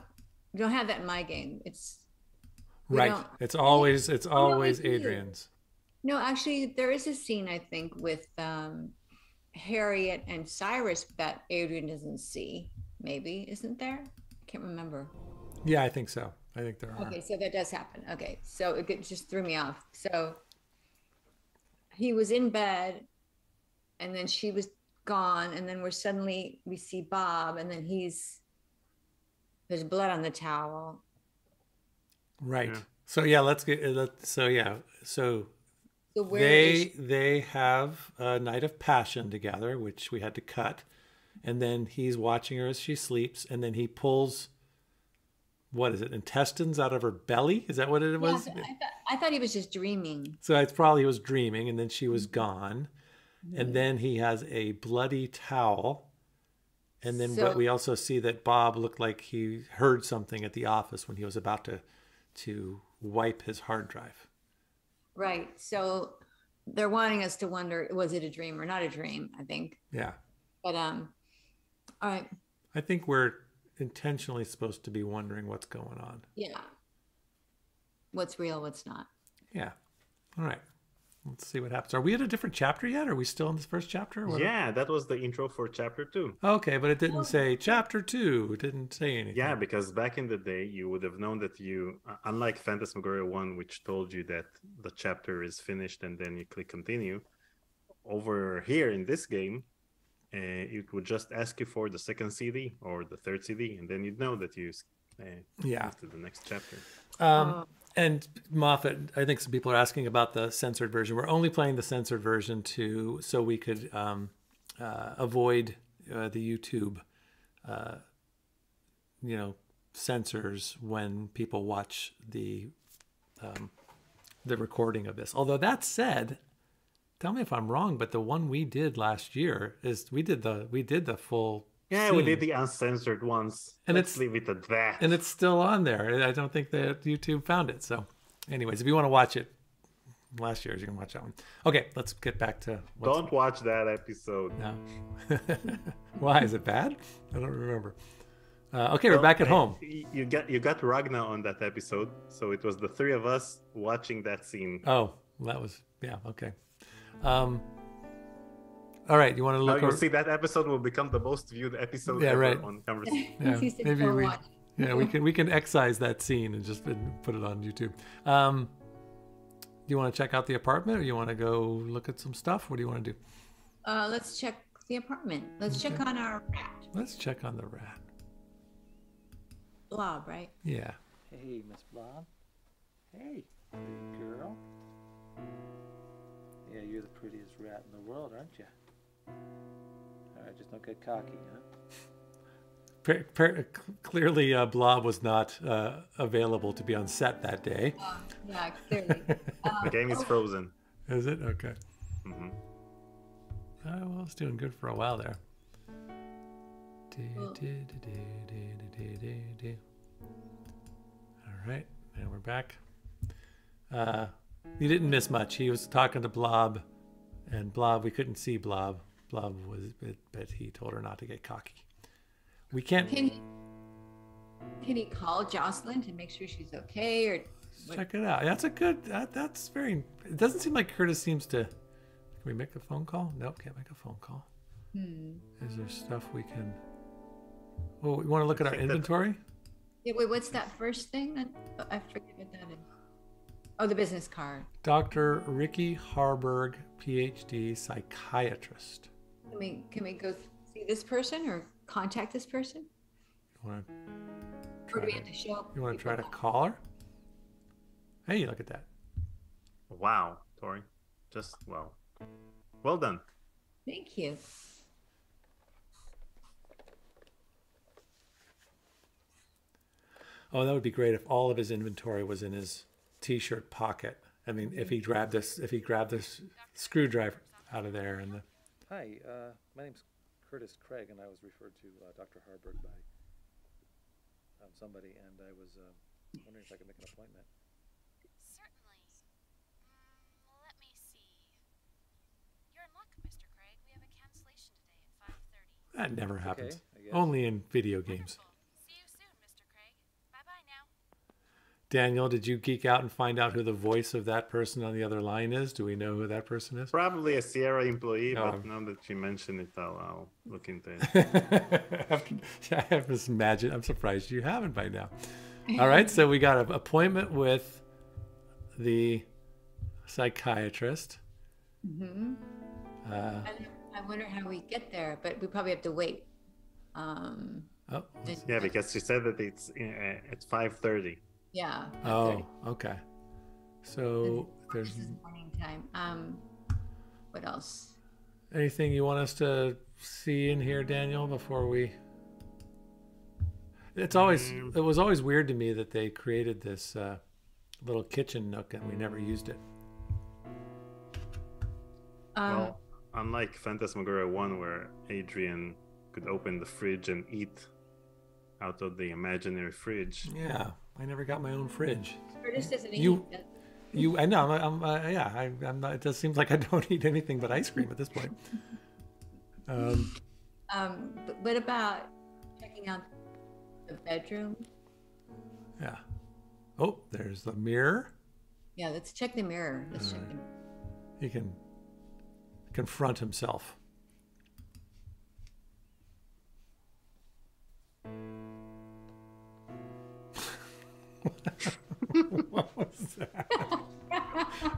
you don't have that in my game. It's right. It's always, it's always Adrian's. No, actually, there is a scene I think with um, Harriet and Cyrus that Adrian doesn't see. Maybe isn't there? I can't remember. Yeah, I think so. I think there are. Okay, so that does happen. Okay, so it just threw me off. So he was in bed, and then she was gone, and then we're suddenly we see Bob, and then he's. There's blood on the towel. Right. Yeah. So yeah, let's get. Let's, so yeah, so, so where they is... they have a night of passion together, which we had to cut, and then he's watching her as she sleeps, and then he pulls. What is it? Intestines out of her belly? Is that what it was? Yeah, I, thought, I thought he was just dreaming. So it's probably he was dreaming, and then she was gone, mm-hmm. and then he has a bloody towel. And then so, what we also see that Bob looked like he heard something at the office when he was about to to wipe his hard drive. Right. So they're wanting us to wonder, was it a dream or not a dream, I think. Yeah. But, um, all right. I think we're intentionally supposed to be wondering what's going on. Yeah. What's real, what's not. Yeah. All right. Let's see what happens. Are we at a different chapter yet? Are we still in this first chapter? What yeah, that was the intro for chapter two. Okay, but it didn't say chapter two. It didn't say anything. Yeah, because back in the day, you would have known that you, unlike Phantasmagoria one, which told you that the chapter is finished and then you click continue, over here in this game, uh, it would just ask you for the second C D or the third C D, and then you'd know that you uh, yeah. moved to the next chapter. Um. Uh, And Moffat, I think some people are asking about the censored version. We're only playing the censored version to so we could um, uh, avoid uh, the YouTube, uh, you know, censors when people watch the um, the recording of this. Although that said, tell me if I'm wrong, but the one we did last year is we did the we did the full. Yeah, scene. We did the uncensored ones. And Let's it's, leave it at that. And it's still on there. I don't think that YouTube found it. So anyways, if you want to watch it, last year's, you can watch that one. Okay, let's get back to... What's... Don't watch that episode. No. Why? Is it bad? I don't remember. Uh, okay, well, we're back at home. You got, you got Ragna on that episode. So it was the three of us watching that scene. Oh, that was... Yeah, okay. Um... All right, you want to look? No, you see that episode will become the most viewed episode. Yeah, ever right. On Conversation. Yeah, maybe we. Yeah, we can we can excise that scene and just put it on YouTube. Um, do you want to check out the apartment, or you want to go look at some stuff? What do you want to do? Uh, let's check the apartment. Let's okay. check on our rat. Let's check on the rat. Blob, right? Yeah. Hey, Miss Blob. Hey, pretty girl. Yeah, you're the prettiest rat in the world, aren't you? All right, just don't get cocky, huh? Per, per, clearly, uh, Blob was not uh, available to be on set that day. Uh, yeah, clearly. Um, the game is frozen. Is it? Okay. Mm-hmm. Oh, well, it's doing good for a while there. Cool. All right, now we're back. Uh, He didn't miss much. He was talking to Blob, and Blob, we couldn't see Blob. Blob was, but, but he told her not to get cocky. We can't. Can he, can he call Jocelyn to make sure she's okay, or what? Check it out? That's a good. That, that's very. It doesn't seem like Curtis seems to. Can we make a phone call? Nope, can't make a phone call. Hmm. Is there stuff we can? Oh, we want to look at our inventory. Yeah. Wait, what's that first thing? That I forget what that is. Oh, the business card. Doctor Ricky Harburg, P H D, psychiatrist. I mean, can we go see this person or contact this person? You want to? Or do we have to show up? You want to try to call her? Hey, look at that! Wow, Tori, just well, well done. Thank you. Oh, that would be great if all of his inventory was in his T-shirt pocket. I mean, if he grabbed this, if he grabbed this screwdriver out of there, and the. Hi, uh, my name's Curtis Craig, and I was referred to uh, Doctor Harburg by um, somebody, and I was uh, wondering if I could make an appointment. Certainly. Mm, let me see. You're in luck, Mister Craig. We have a cancellation today at five thirty. That never happens. Okay, only in video games. Wonderful. Daniel, did you geek out and find out who the voice of that person on the other line is? Do we know who that person is? Probably a Sierra employee, oh. But now that you mention it, I'll, I'll look into it. I have this magic. I'm surprised you haven't by now. All right, so we got an appointment with the psychiatrist. Mm-hmm. uh, I, I wonder how we get there, but we probably have to wait. Um, oh, yeah, because she said that it's uh, at five thirty. Yeah. Oh, okay. So there's this is morning time. Um, what else? Anything you want us to see in here, Daniel? Before we, it's always it was always weird to me that they created this uh, little kitchen nook and we never used it. Um, well, unlike Phantasmagoria one, where Adrian could open the fridge and eat out of the imaginary fridge. Yeah. I never got my own fridge. Curtis doesn't eat. You, you, I know. I'm, I'm uh, yeah. I, I'm not. It just seems like I don't eat anything but ice cream at this point. Um, um but what about checking out the bedroom? Yeah. Oh, there's the mirror. Yeah, let's check the mirror. Let's uh, check the mirror. He can confront himself. What was that?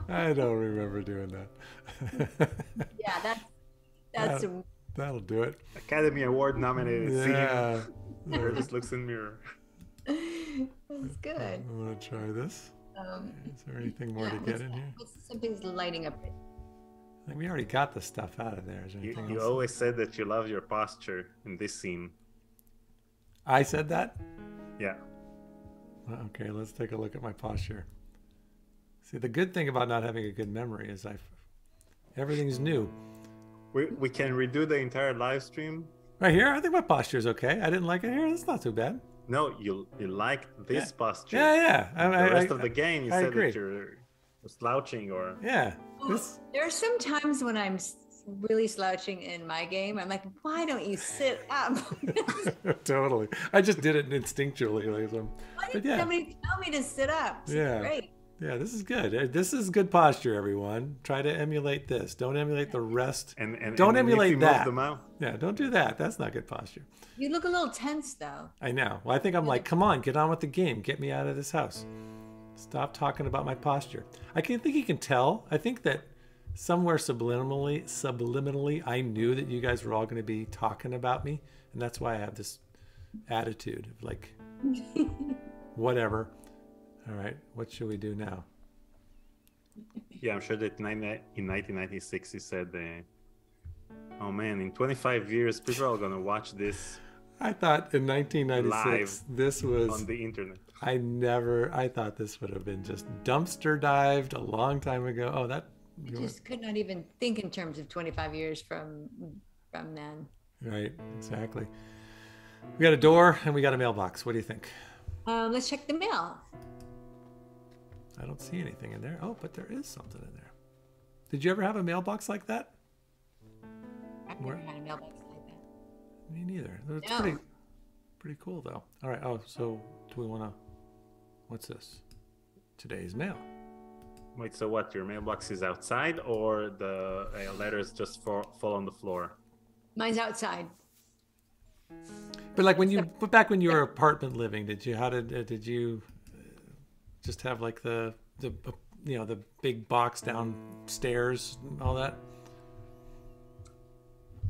I don't remember doing that. Yeah, that's that's that, a... that'll do it. Academy Award nominated. Yeah, there just looks in the mirror. That's good. I'm gonna try this. Um, Is there anything more yeah, to get in here? Something's lighting up. I think we already got the stuff out of there. Is there anything you you else? Always said that you love your posture in this scene. I said that. Yeah. Okay, let's take a look at my posture. See, the good thing about not having a good memory is I, everything's new. We, we can redo the entire live stream. Right here? I think my posture is okay. I didn't like it here. That's not too bad. No, you you like this yeah. posture. Yeah, yeah. I, the I, rest I, of the game, you I said agree. that you're slouching or... Yeah. Well, there are some times when I'm really slouching in my game. I'm like, why don't you sit up? Totally. I just did it instinctually. Like, so. Why did yeah. somebody tell me to sit up? This yeah. Great. Yeah, this is good. This is good posture, everyone. Try to emulate this. Don't emulate the rest. And, and don't and emulate that. Yeah, don't do that. That's not good posture. You look a little tense, though. I know. Well, I think I'm like, come on, get on with the game. Get me out of this house. Stop talking about my posture. I can think he can tell. I think that somewhere subliminally, subliminally, I knew that you guys were all going to be talking about me, and that's why I have this attitude of like, whatever. All right, what should we do now? Yeah, I'm sure that in nineteen ninety-six he said, uh, "Oh man, in twenty-five years, people are all going to watch this." I thought in nineteen ninety-six this was on the internet. I never. I thought this would have been just dumpster dived a long time ago. Oh, that. I just could not even think in terms of twenty-five years from from then. Right, exactly. We got a door and we got a mailbox. What do you think? Um, let's check the mail. I don't see anything in there. Oh, but there is something in there. Did you ever have a mailbox like that? I've never Where? had a mailbox like that. Me neither. It's no. pretty, pretty cool, though. All right. Oh, so do we want to... What's this? Today's mail. Wait, so what? Your mailbox is outside, or the uh, letters just fall, fall on the floor? Mine's outside. But like when you, but back when you were apartment living, did you, how did, uh, did you just have like the, the, you know, the big box downstairs and all that?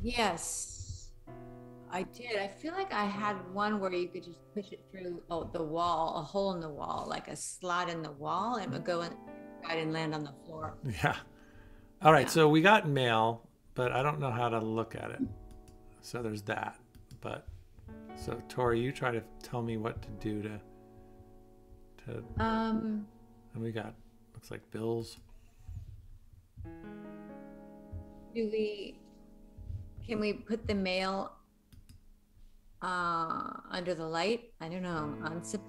Yes, I did. I feel like I had one where you could just push it through oh, the wall, a hole in the wall, like a slot in the wall, and it would go in, right and land on the floor. Yeah. All right. Yeah. So we got mail, but I don't know how to look at it. So there's that. But so Tori, you try to tell me what to do to to um and we got looks like bills. Do we can we put the mail uh under the light? I don't know. Unsub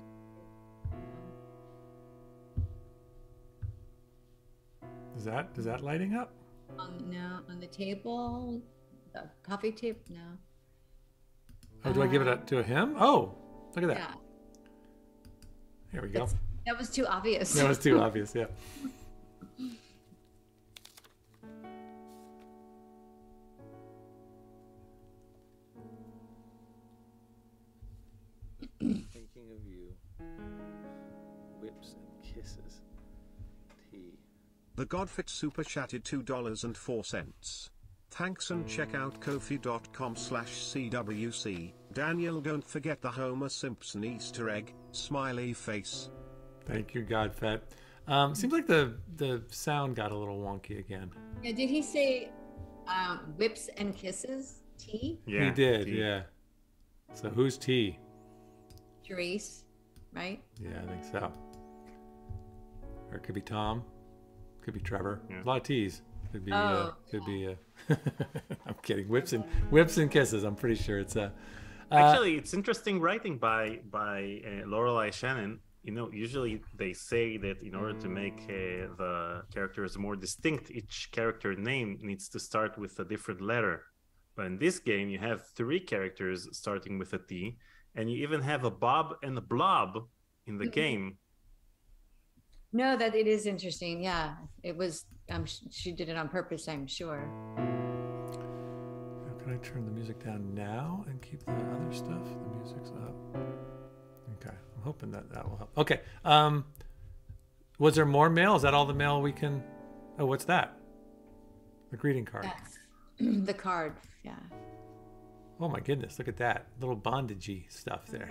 Is that is that lighting up? Um, no, on the table, the coffee table, no. Oh, do I give it up to him? Oh, look at that. Yeah. Here we go. That's, that was too obvious. That was too obvious, yeah. Thinking of you. Whips and kisses. Tea. The Godfit Super chatted two dollars and four cents. Thanks, and check out ko-fi dot com slash C W C. Daniel, don't forget the Homer Simpson Easter egg, smiley face. Thank you, Godfet. Um, seems like the, the sound got a little wonky again. Yeah, did he say um, whips and kisses? Tea? Yeah, he did, tea. yeah. So who's tea? Therese, right? Yeah, I think so. Or it could be Tom. Could be Trevor. Yeah. A lot of teas. Could be, oh, uh, could yeah. be. Uh, I'm kidding. Whips and whips and kisses. I'm pretty sure it's a. Uh, Actually, it's interesting writing by by uh, Lorelai Shannon. You know, usually they say that in order to make uh, the characters more distinct, each character name needs to start with a different letter. But in this game, you have three characters starting with a T, and you even have a Bob and a Blob in the mm-hmm. game. No, that it is interesting. Yeah, it was. Um, sh she did it on purpose, I'm sure. How can I turn the music down now and keep the other stuff? The music's up. Okay, I'm hoping that that will help. Okay. Um, was there more mail? Is that all the mail we can? Oh, what's that? The greeting card. That's the card. Yeah. Oh my goodness! Look at that little bondagey stuff there.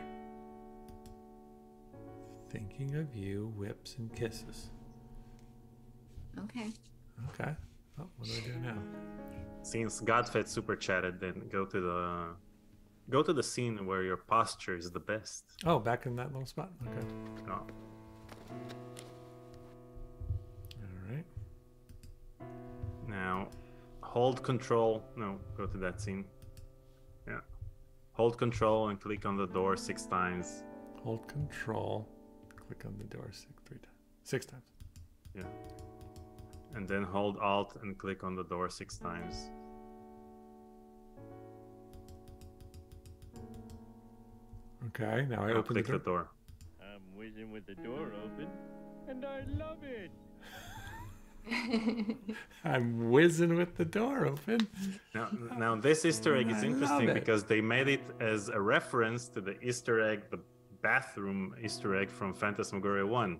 Thinking of you, whips and kisses. Okay. Okay. Oh, what do I do now? Since Godfed super chatted, then go to the go to the scene where your posture is the best. Oh, back in that little spot. Okay. No. All right. Now, hold control. No, go to that scene. Yeah. Hold control and click on the door six times. Hold control. Click on the door six, three times. Six times. Yeah. And then hold Alt and click on the door six times. Okay, now I now open click the door. the door. I'm whizzing with the door open, and I love it. I'm whizzing with the door open. Now, now this Easter egg is interesting because they made it as a reference to the Easter egg, the bathroom Easter egg from Phantasmagoria one.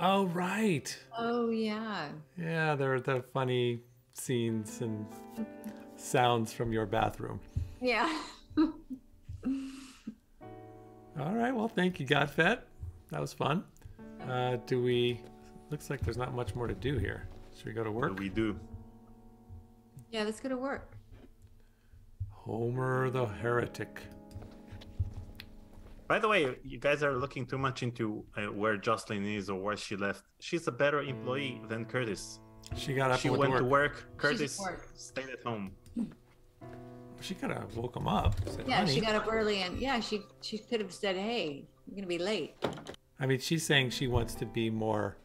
Oh, right. Oh, yeah. Yeah, there are the funny scenes and sounds from your bathroom. Yeah. All right. Well, thank you, Godfet. That was fun. Uh, do we... Looks like there's not much more to do here. Should we go to work? We do. Yeah, let's go to work. Homer the Heretic. By the way, you guys are looking too much into uh, where Jocelyn is or why she left. She's a better employee than Curtis. She got up. She went to work. Curtis stayed at home. She could have woke him up. Said, yeah, Honey. she got up early, and yeah, she she could have said, "Hey, you're gonna be late." I mean, she's saying she wants to be more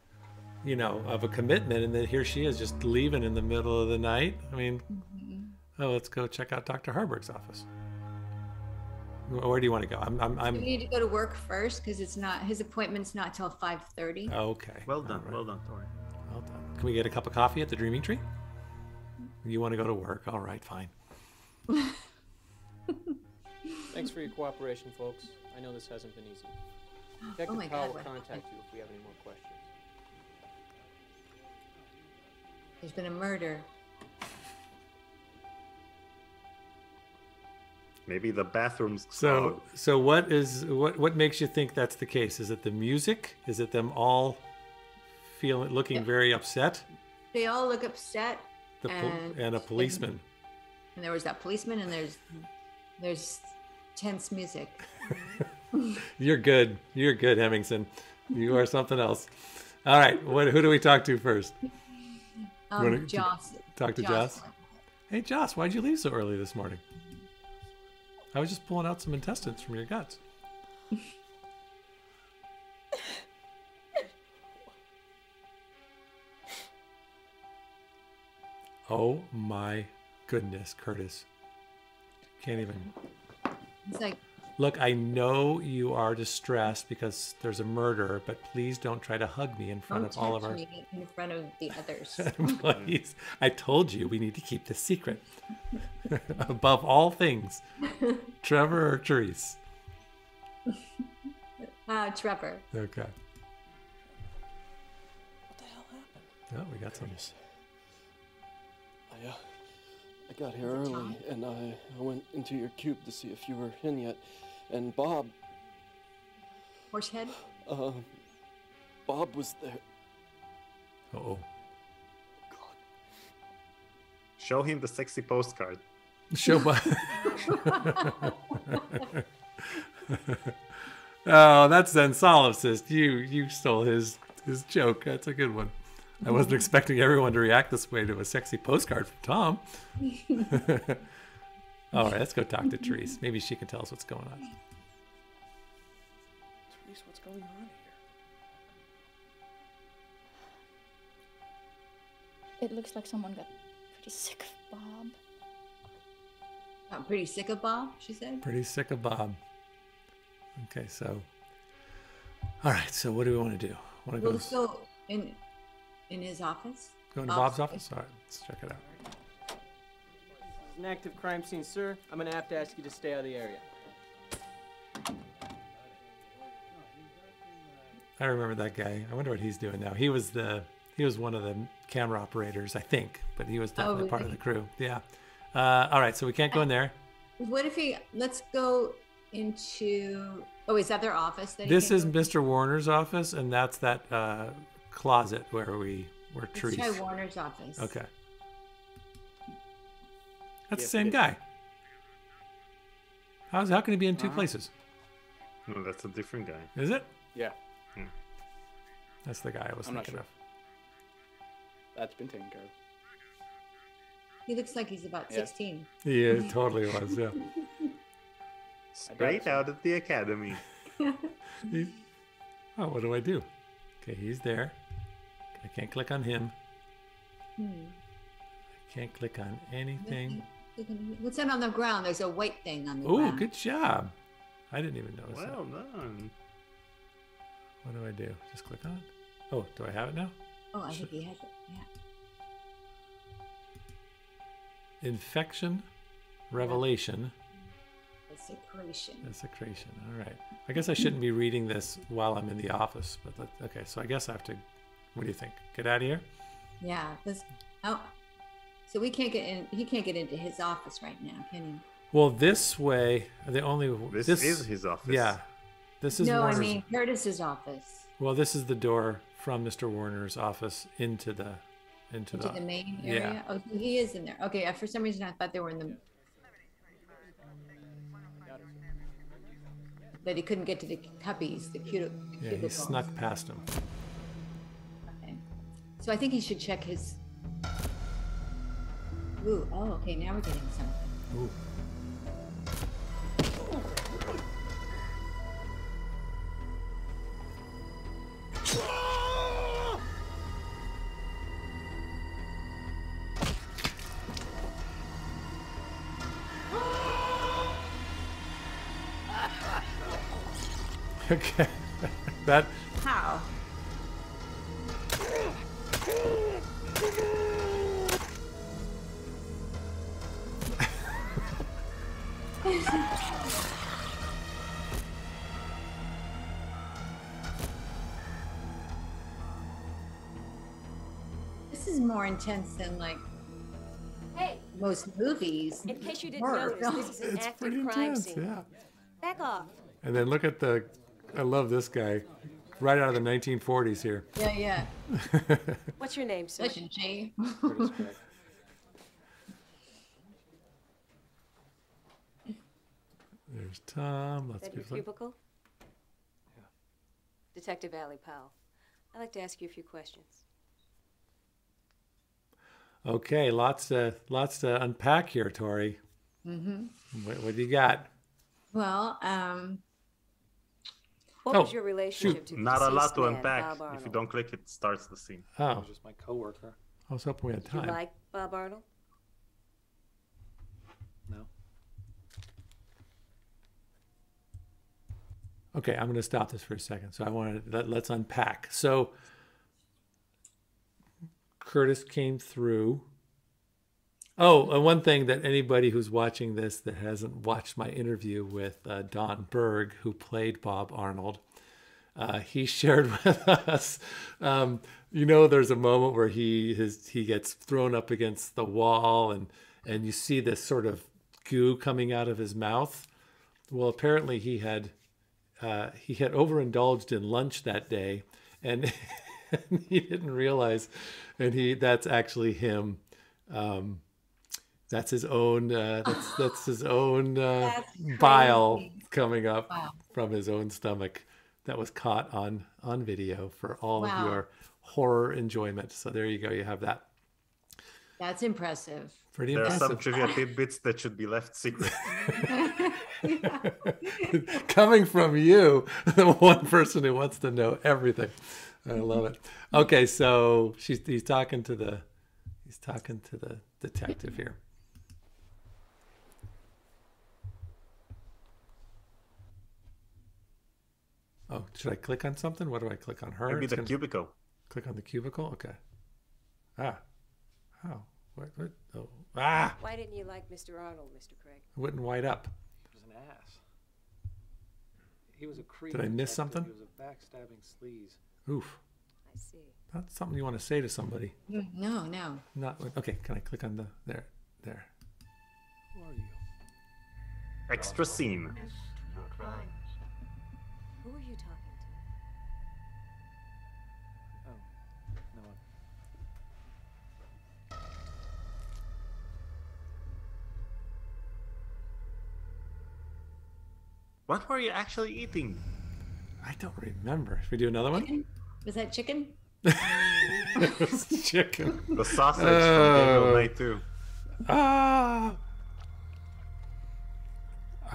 you know, of a commitment, and then here she is just leaving in the middle of the night. I mean, mm-hmm. oh, let's go check out Doctor Harburg's office. Where do you want to go? I'm. I'm. I'm... You need to go to work first because it's not his appointment's not till five thirty. Okay. Well done. Right. Well done, Tori. Well done. Can we get a cup of coffee at the Dreaming Tree? You want to go to work? All right, fine. Thanks for your cooperation, folks. I know this hasn't been easy. Detective oh Powell will contact you if we have any more questions. There's been a murder. Maybe the bathroom's so. Out. So what is what? What makes you think that's the case? Is it the music? Is it them all feeling, looking yeah. very upset? They all look upset. The and, and a policeman. And there was that policeman, and there's there's tense music. You're good. You're good, Henningsen. You are something else. All right. What? Who do we talk to first? Um, Joss. Talk to Joss. Joss. Hey, Joss. Why'd you leave so early this morning? I was just pulling out some intestines from your guts. Oh my goodness, Curtis. Can't even. It's like, look, I know you are distressed because there's a murder, but please don't try to hug me in front of all of our. In front of the others. Please. I told you we need to keep this secret. Above all things, Trevor or Therese? Uh, Trevor. Okay. What the hell happened? Oh, we got something. I, uh, I got here early, Tom? and I, I went into your cube to see if you were in yet. And Bob... Horsehead? Uh, Bob was there. Uh-oh. God. Show him the sexy postcard. Show Bob. Oh, that's then solipsist. You you stole his, his joke. That's a good one. I wasn't expecting everyone to react this way to a sexy postcard from Tom. All right, let's go talk to Therese. Maybe she can tell us what's going on. Therese, what's going on here? It looks like someone got pretty sick of Bob. Got pretty sick of Bob, she said? Pretty sick of Bob. Okay, so... All right, so what do we want to do? Want to go... Well, so... In... In his office? Going to Bob's, Bob's office? All right, let's check it out. This is an active crime scene, sir. I'm going to have to ask you to stay out of the area. I remember that guy. I wonder what he's doing now. He was the he was one of the camera operators, I think, but he was definitely oh, really? part of the crew. Yeah. Uh, all right, so we can't go in there. What if he, let's go into, oh, is that their office? That this is Mister Warner's office, and that's that... Uh, closet where we were trees. Let's try Warner's office. Okay. That's yeah, the same guy. How's, how can he be in two uh-huh. places? No, that's a different guy. Is it? Yeah. Hmm. That's the guy I was I'm thinking sure. of. That's been taken care of. He looks like he's about yeah. sixteen. Yeah, totally was, yeah. Straight out of the academy. he, oh, what do I do? Okay, he's there. I can't click on him. Hmm. I can't click on anything. What's that on the ground? There's a white thing on the Ooh, ground. Oh, good job. I didn't even notice well that. Well done. What do I do? Just click on it? Oh, do I have it now? Oh, I think he has it. Yeah. Infection, revelation. The secretion. The secretion. All right. I guess I shouldn't be reading this while I'm in the office. But let, okay, so I guess I have to. What do you think? Get out of here. Yeah. This, oh, so we can't get in. He can't get into his office right now, can he? Well, this way. The only this, this is his office. Yeah. This is no. Warner's, I mean Curtis's office. Well, this is the door from Mister Warner's office into the into, into the, the main area. Yeah. Oh, so he is in there. Okay. For some reason, I thought they were in the. But he couldn't get to the cubbies, the cute. Yeah, he snuck past him. Okay. So I think he should check his. Ooh, oh, okay, now we're getting something. Ooh. Okay. That. How? This is more intense than like hey most movies. In case you didn't notice, no, this is an active crime intense, scene. Yeah. Back off. And then look at the. I love this guy, right out of the nineteen forties here. Yeah, yeah. What's your name, sir? Listen, G. There's Tom. Let's that your cubicle? Yeah. Detective Allie Powell, I'd like to ask you a few questions. Okay, lots to lots to unpack here, Tori. Mm-hmm. What, what do you got? Well, um. What oh, was your relationship shoot. to Not a lot to unpack. If you don't click, it starts the scene. Oh, it was just my coworker. I was hoping we had time. Did you like Bob Arnold? No. Okay, I'm going to stop this for a second. So I want to let, let's unpack. So Curtis came through. Oh, one thing that anybody who's watching this that hasn't watched my interview with uh, Don Berg, who played Bob Arnold, uh, he shared with us, um, you know, there's a moment where he his, he gets thrown up against the wall and, and you see this sort of goo coming out of his mouth. Well, apparently he had, uh, he had overindulged in lunch that day and, and he didn't realize, and he that's actually him. Um, That's his own. Uh, that's that's his own uh, that's bile coming up wow. from his own stomach. That was caught on on video for all wow. of your horror enjoyment. So there you go. You have that. That's impressive. Pretty there impressive. There are some trivia tidbits that should be left secret. Coming from you, the one person who wants to know everything. I love it. Okay, so she's he's talking to the he's talking to the detective here. Oh, should I click on something? What do I click on her? Maybe the cubicle. Click on the cubicle? Okay. Ah. Oh. What, what? Oh. Ah! Why didn't you like Mister Arnold, Mister Craig? I wouldn't white up. He was an ass. He was a creep. Did I miss something? He was a backstabbing sleaze. Oof. I see. That's something you want to say to somebody. No, no. Not okay, can I click on the... There. There. Who are you? Extra scene. Who are you talking to? Oh, no one. What were you actually eating? I don't remember. Should we do another one? Chicken? Was that chicken? It was chicken. The sausage uh, from Gabriel Knight Two. Ah.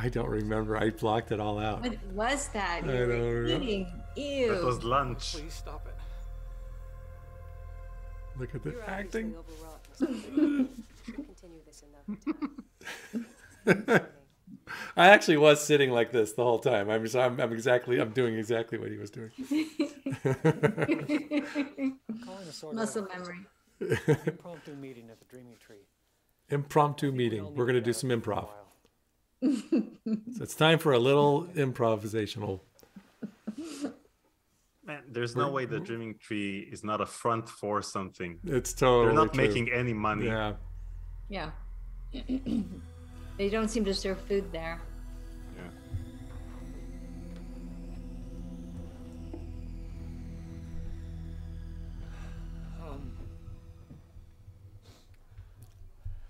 I don't remember. I blocked it all out. What was that? You I were don't remember. Eating. Ew. It was lunch. Please stop it. Look at the You're acting. Continue this another time. I actually was sitting like this the whole time. I'm, so I'm, I'm exactly. I'm doing exactly what he was doing. Muscle memory. Impromptu meeting at the Dreaming Tree. Impromptu meeting. We're gonna do some improv. So it's time for a little improvisational. Man, there's no way the Dreaming Tree is not a front for something. It's totally They're not true. making any money. Yeah. Yeah. They don't seem to serve food there. Yeah. Um,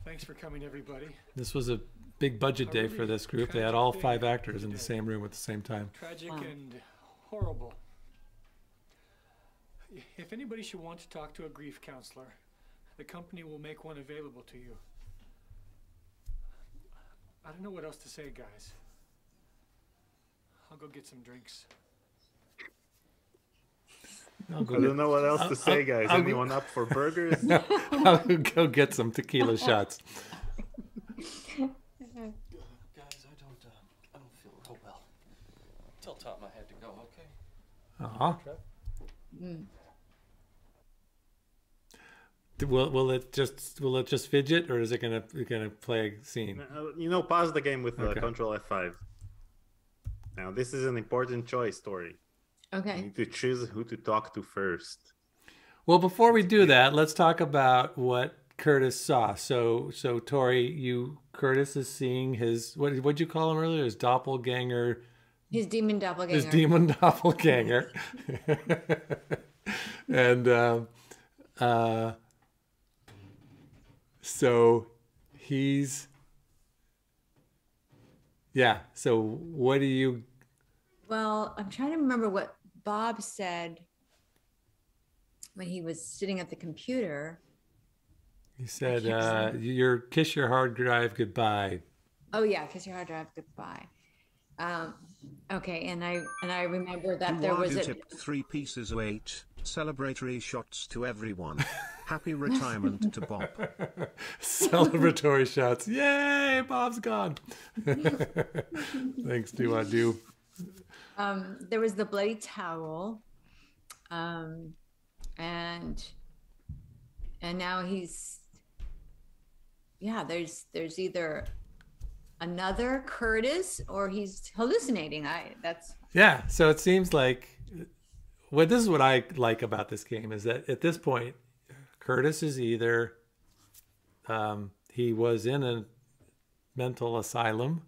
thanks for coming, everybody. This was a big budget day for this group. They had all five actors in the same room at the same time. Tragic and horrible. If anybody should want to talk to a grief counselor, the company will make one available to you. I don't know what else to say, guys. I'll go get some drinks. I'll go I don't know what else I'll, to say, I'll, guys. I'll Anyone go... up for burgers? No, I'll go get some tequila shots. Guys, I don't, uh, I don't feel real well. Tell Tom I had to go, okay? Uh-huh. Mm. Will will it just will it just fidget, or is it gonna gonna play a scene? You know, pause the game with uh, okay. Control F five. Now this is an important choice, Tori. Okay. You need to choose who to talk to first. Well, before we do that, let's talk about what Curtis saw. So so Tori, you Curtis is seeing his what what'd you call him earlier? His doppelganger. His demon doppelganger. His demon doppelganger. And. Uh, uh, So he's, yeah. So what do you? Well, I'm trying to remember what Bob said when he was sitting at the computer. He said, uh, "Your kiss your hard drive goodbye." Oh yeah, kiss your hard drive goodbye. Um, okay, and I and I remember that there was a three pieces of eight. Celebratory shots to everyone. Happy retirement to Bob. Celebratory shots. Yay, Bob's gone. Thanks, Do-Wa-Do. Um, there was the bloody towel. Um, and and now he's yeah, there's there's either another Curtis or he's hallucinating. I that's yeah, so it seems like Well, this is what I like about this game is that at this point, Curtis is either um, he was in a mental asylum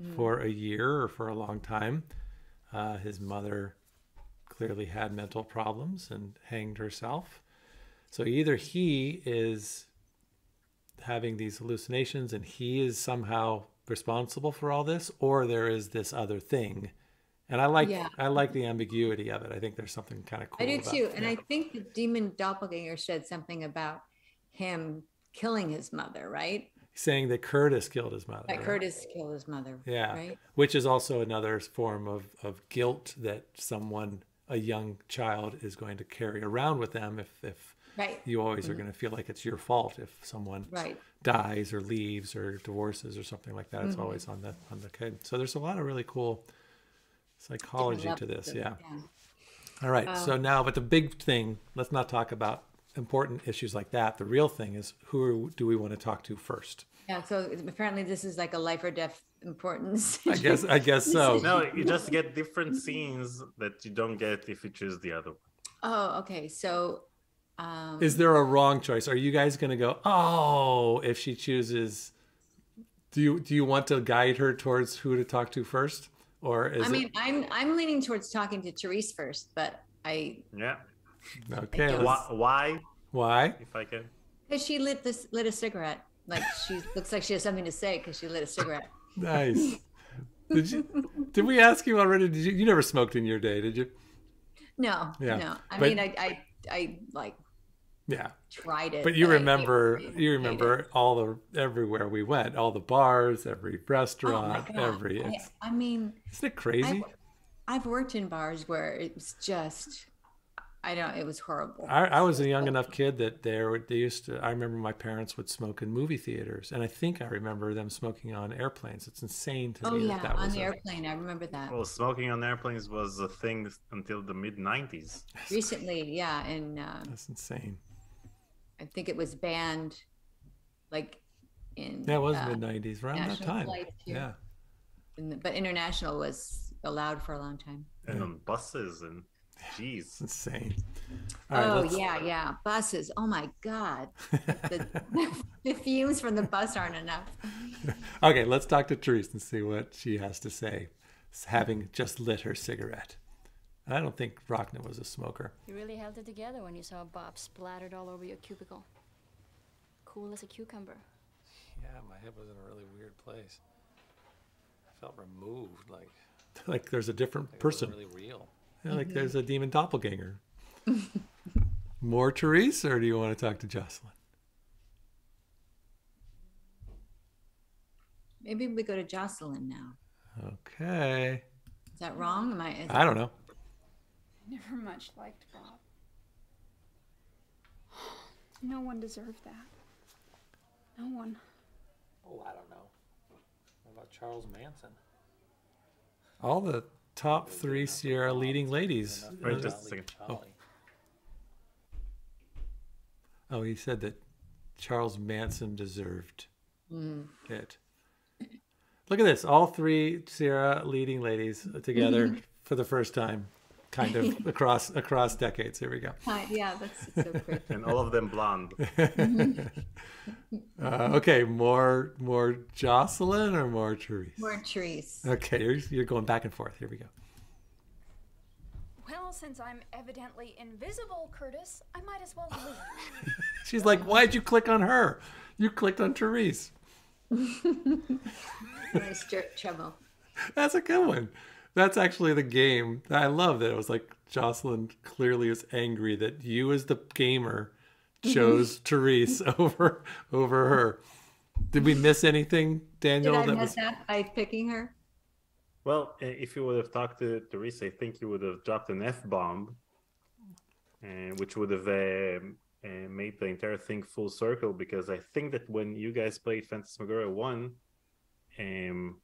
mm. for a year or for a long time. Uh, his mother clearly had mental problems and hanged herself. So either he is having these hallucinations and he is somehow responsible for all this, or there is this other thing. And I like yeah. I like the ambiguity of it. I think there's something kind of cool. I do about, too. And yeah. I think the demon doppelganger said something about him killing his mother, right? Saying that Curtis killed his mother. That right? Curtis killed his mother. Yeah. Right? Which is also another form of, of guilt that someone, a young child, is going to carry around with them if, if right. you always mm-hmm. are going to feel like it's your fault if someone right. dies or leaves or divorces or something like that. Mm-hmm. It's always on the on the kid. So there's a lot of really cool psychology to this, yeah. yeah. All right, um, so now, but the big thing, let's not talk about important issues like that. The real thing is, who do we want to talk to first? Yeah, so apparently this is like a life or death importance. I guess I guess so. No, you just get different scenes that you don't get if you choose the other one. Oh, okay, so. Um, is there a wrong choice? Are you guys gonna go, oh, if she chooses, do you, do you want to guide her towards who to talk to first? Or is I mean, it... I'm I'm leaning towards talking to Therese first, but I yeah okay I why, why why if I can because she lit this lit a cigarette like she looks like she has something to say because she lit a cigarette. Nice. Did you did we ask you already? Did you you never smoked in your day? Did you? No, yeah. no. I but, mean, I, I I like yeah tried it. But you but remember I, I, you remember all the everywhere we went, all the bars, every restaurant, oh every. I, I mean. Isn't it crazy? I've, I've worked in bars where it's just, I don't, it was horrible. I, I was a young enough kid that they, were, they used to, I remember my parents would smoke in movie theaters. And I think I remember them smoking on airplanes. It's insane to oh, me yeah, that that was on the a, airplane. I remember that. Well, smoking on airplanes was a thing until the mid nineties. Recently, yeah. And um, that's insane. I think it was banned like in. That was uh, mid nineties, around that time. Yeah. But international was allowed for a long time. And on buses and geez. Insane. All right, oh let's... yeah, yeah. Buses. Oh my God. The, the fumes from the bus aren't enough. Okay, let's talk to Therese and see what she has to say. Having just lit her cigarette. I don't think Rockna was a smoker. You really held it together when you saw Bob splattered all over your cubicle. Cool as a cucumber. Yeah, my head was in a really weird place. Felt removed, like like there's a different like person. Really real. Yeah, like mm-hmm. there's a demon doppelganger. More Therese, or do you want to talk to Jocelyn? Maybe we go to Jocelyn now. Okay. Is that wrong? Am I? Is I don't know. I never much liked Bob. No one deserved that. No one. Oh, I don't know. About Charles Manson. All the top three Sierra leading ladies. Wait, just a second. Oh. oh, he said that Charles Manson deserved mm. it. Look at this. All three Sierra leading ladies together for the first time, kind of across across decades. Here we go. Hi, yeah, that's so pretty. And all of them blonde. uh, okay, more more Jocelyn or more Therese? More Therese. Okay, you're, you're going back and forth. Here we go. Well, since I'm evidently invisible, Curtis, I might as well leave. She's like, why'd you click on her? You clicked on Therese. Nice trouble. That's a good one. That's actually the game. I love that. It was like Jocelyn clearly is angry that you as the gamer chose Therese over over her. Did we miss anything, Daniel? Did I that miss was... that by picking her? Well, if you would have talked to Therese, I think you would have dropped an F-bomb, uh, which would have uh, uh, made the entire thing full circle, because I think that when you guys played Phantasmagoria one, um,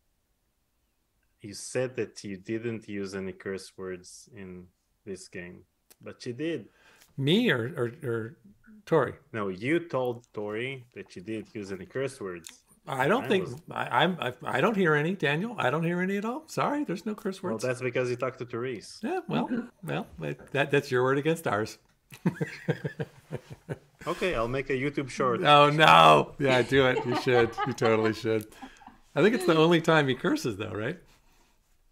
you said that you didn't use any curse words in this game, but you did. Me or, or, or Tori? No, you told Tori that you did use any curse words. I don't I think was... I, I'm. I, I don't hear any, Daniel. I don't hear any at all. Sorry, there's no curse words. Well, that's because you talked to Therese. Yeah. Well, well, that that's your word against ours. Okay, I'll make a YouTube short. Oh no! Yeah, do it. You should. You totally should. I think it's the only time he curses, though, right?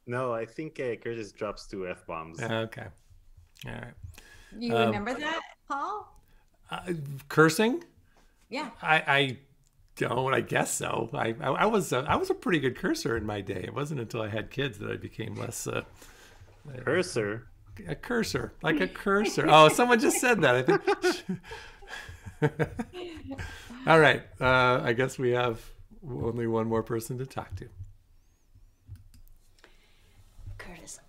No, I think uh, Curtis drops two f bombs. Okay. All right. You um, remember that, Paul? Uh, cursing? Yeah. I. I Don't I guess so. I I, I was a, I was a pretty good cursor in my day. It wasn't until I had kids that I became less uh, cursor. A, a cursor, like a cursor. Oh, someone just said that. I think. All right. Uh, I guess we have only one more person to talk to. Curtis,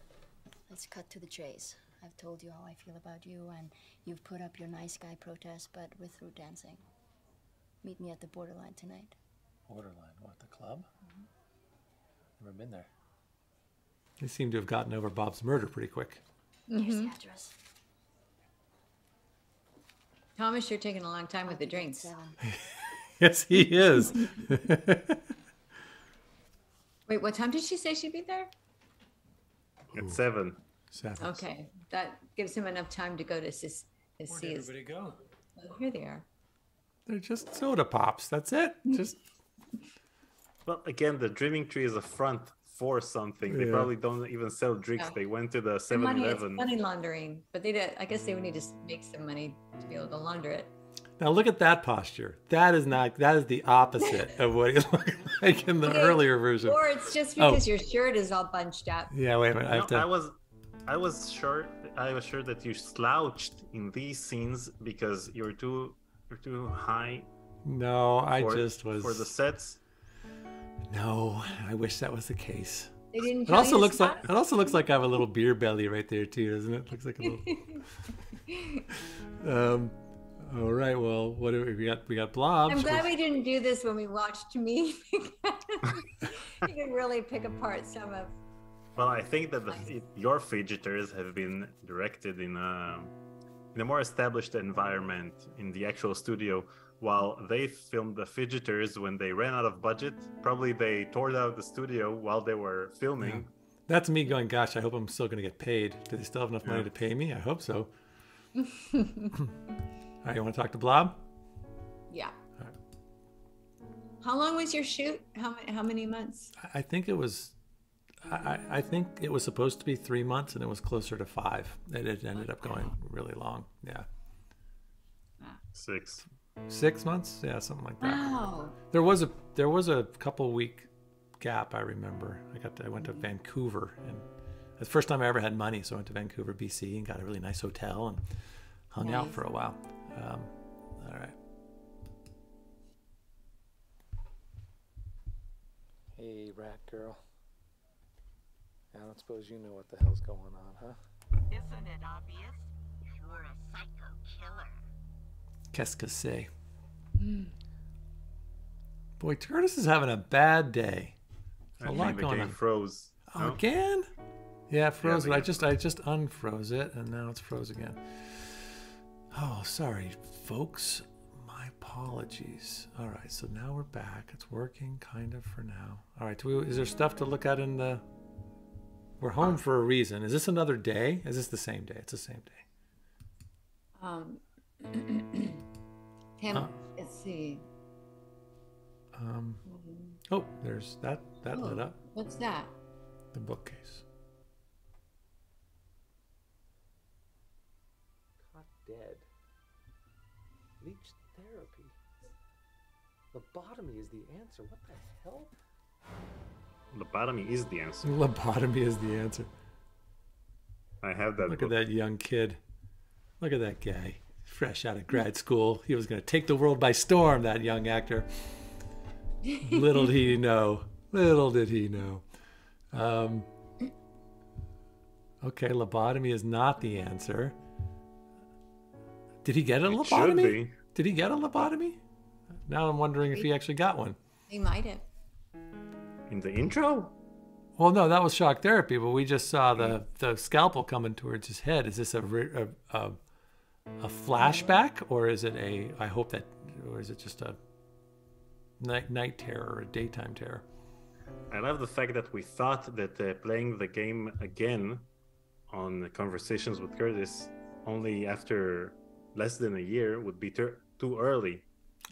let's cut to the chase. I've told you how I feel about you, and you've put up your nice guy protest, but we're through dancing. Meet me at the Borderline tonight. Borderline? What, the club? Mm-hmm. Never been there. They seem to have gotten over Bob's murder pretty quick. Mm-hmm. Here's the address. Thomas, you're taking a long time with the drinks. Yes, he is. Wait, what time did she say she'd be there? At Ooh. seven. Seven. Okay, that gives him enough time to go to his. his Where did everybody go? Oh, here they are. They're just soda pops. That's it. Just well, again, the Dreaming Tree is a front for something. They yeah. probably don't even sell drinks. No. They went to the seven eleven. Money laundering, but they did. I guess they would need to make some money to be able to launder it. Now look at that posture. That is not. That is the opposite of what it looked like in the okay. earlier version. Or it's just because oh. your shirt is all bunched up. Yeah. Wait a minute. I, have no, to... I was, I was sure. I was sure that you slouched in these scenes because you're too. You're too high. No, I for, just was for the sets. No, I wish that was the case. They didn't it also looks like it also looks like I have a little beer belly right there too, doesn't it? Looks like a little. um, all right. Well, what do we, we got? We got blobs. I'm glad we didn't do this when we watched me. You can really pick apart some of. Well, I think that the, it, your fidgeters have been directed in a. in a more established environment in the actual studio, while they filmed the fidgeters when they ran out of budget. Probably they tore down the studio while they were filming. Yeah. That's me going, gosh, I hope I'm still going to get paid. Do they still have enough yeah. money to pay me? I hope so. All right, you want to talk to Blob? Yeah. All right. How long was your shoot? How, how many months? I think it was... I, I think it was supposed to be three months, and it was closer to five. It, it ended up going really long. Yeah, six, six months. Yeah, something like that. Wow. There was a there was a couple week gap. I remember. I got to, I went to Vancouver, and it's the first time I ever had money, so I went to Vancouver, B C, and got a really nice hotel and hung nice. out for a while. Um, all right. Hey, rat girl. I don't suppose you know what the hell's going on, huh? Isn't it obvious? You're a psycho killer. Qu'est-ce que c'est? Mm. Boy, Curtis is having a bad day. There's a lot going on. Froze. Oh, no? Again? Yeah, it froze yeah, it. I just I just unfroze it, and now it's froze again. Oh, sorry, folks. My apologies. All right, so now we're back. It's working kind of for now. All right, do we, is there stuff to look at in the... We're home uh, for a reason. Is this another day? Is this the same day? It's the same day. Um, him, uh, let's see. Um, oh, there's that. That oh, lit up. What's that? The bookcase. Dead. Leech therapy. Lobotomy is the answer. What the hell? Lobotomy is the answer. Lobotomy is the answer. I have that. Look book. At that young kid. Look at that guy. Fresh out of grad school. He was going to take the world by storm, that young actor. Little did he know. Little did he know. Um, okay, lobotomy is not the answer. Did he get a it lobotomy? Did he get a lobotomy? Now I'm wondering if he actually got one. He might have. In the intro? Well, no, that was shock therapy, but we just saw the, the scalpel coming towards his head. Is this a, a, a, a flashback, or is it a, I hope that, or is it just a night, night terror or a daytime terror? I love the fact that we thought that uh, playing the game again on the Conversations with Curtis only after less than a year would be too early,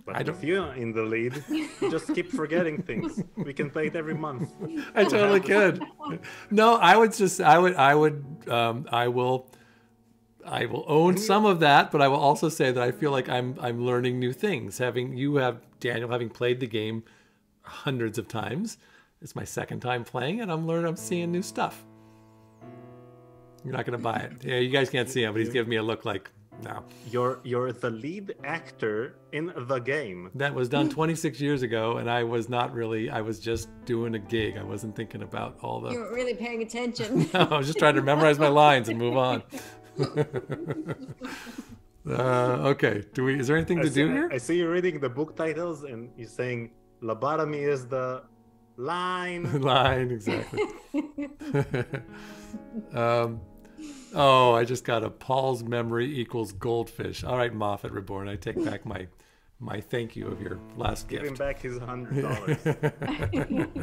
but I don't... if you're in the lead, just keep forgetting things. We can play it every month. I totally could. No, I would just, I would, I would, um, I will, I will own some of that, but I will also say that I feel like I'm, I'm learning new things. Having you have Daniel, having played the game hundreds of times, it's my second time playing, and I'm learning, I'm seeing new stuff. You're not gonna buy it. Yeah, you guys can't see him, but he's giving me a look like. No. You're you're the lead actor in the game. That was done twenty-six years ago, and I was not really, I was just doing a gig. I wasn't thinking about all the... You weren't really paying attention. No, I was just trying to memorize my lines and move on. uh, okay, do we, is there anything I to see, do here? I see you reading the book titles, and you're saying, lobotomy is the line. Line, exactly. um... Oh, I just got a Paul's memory equals goldfish. All right, Moffat Reborn, I take back my my thank you of your last Give gift. Give him back his hundred dollars.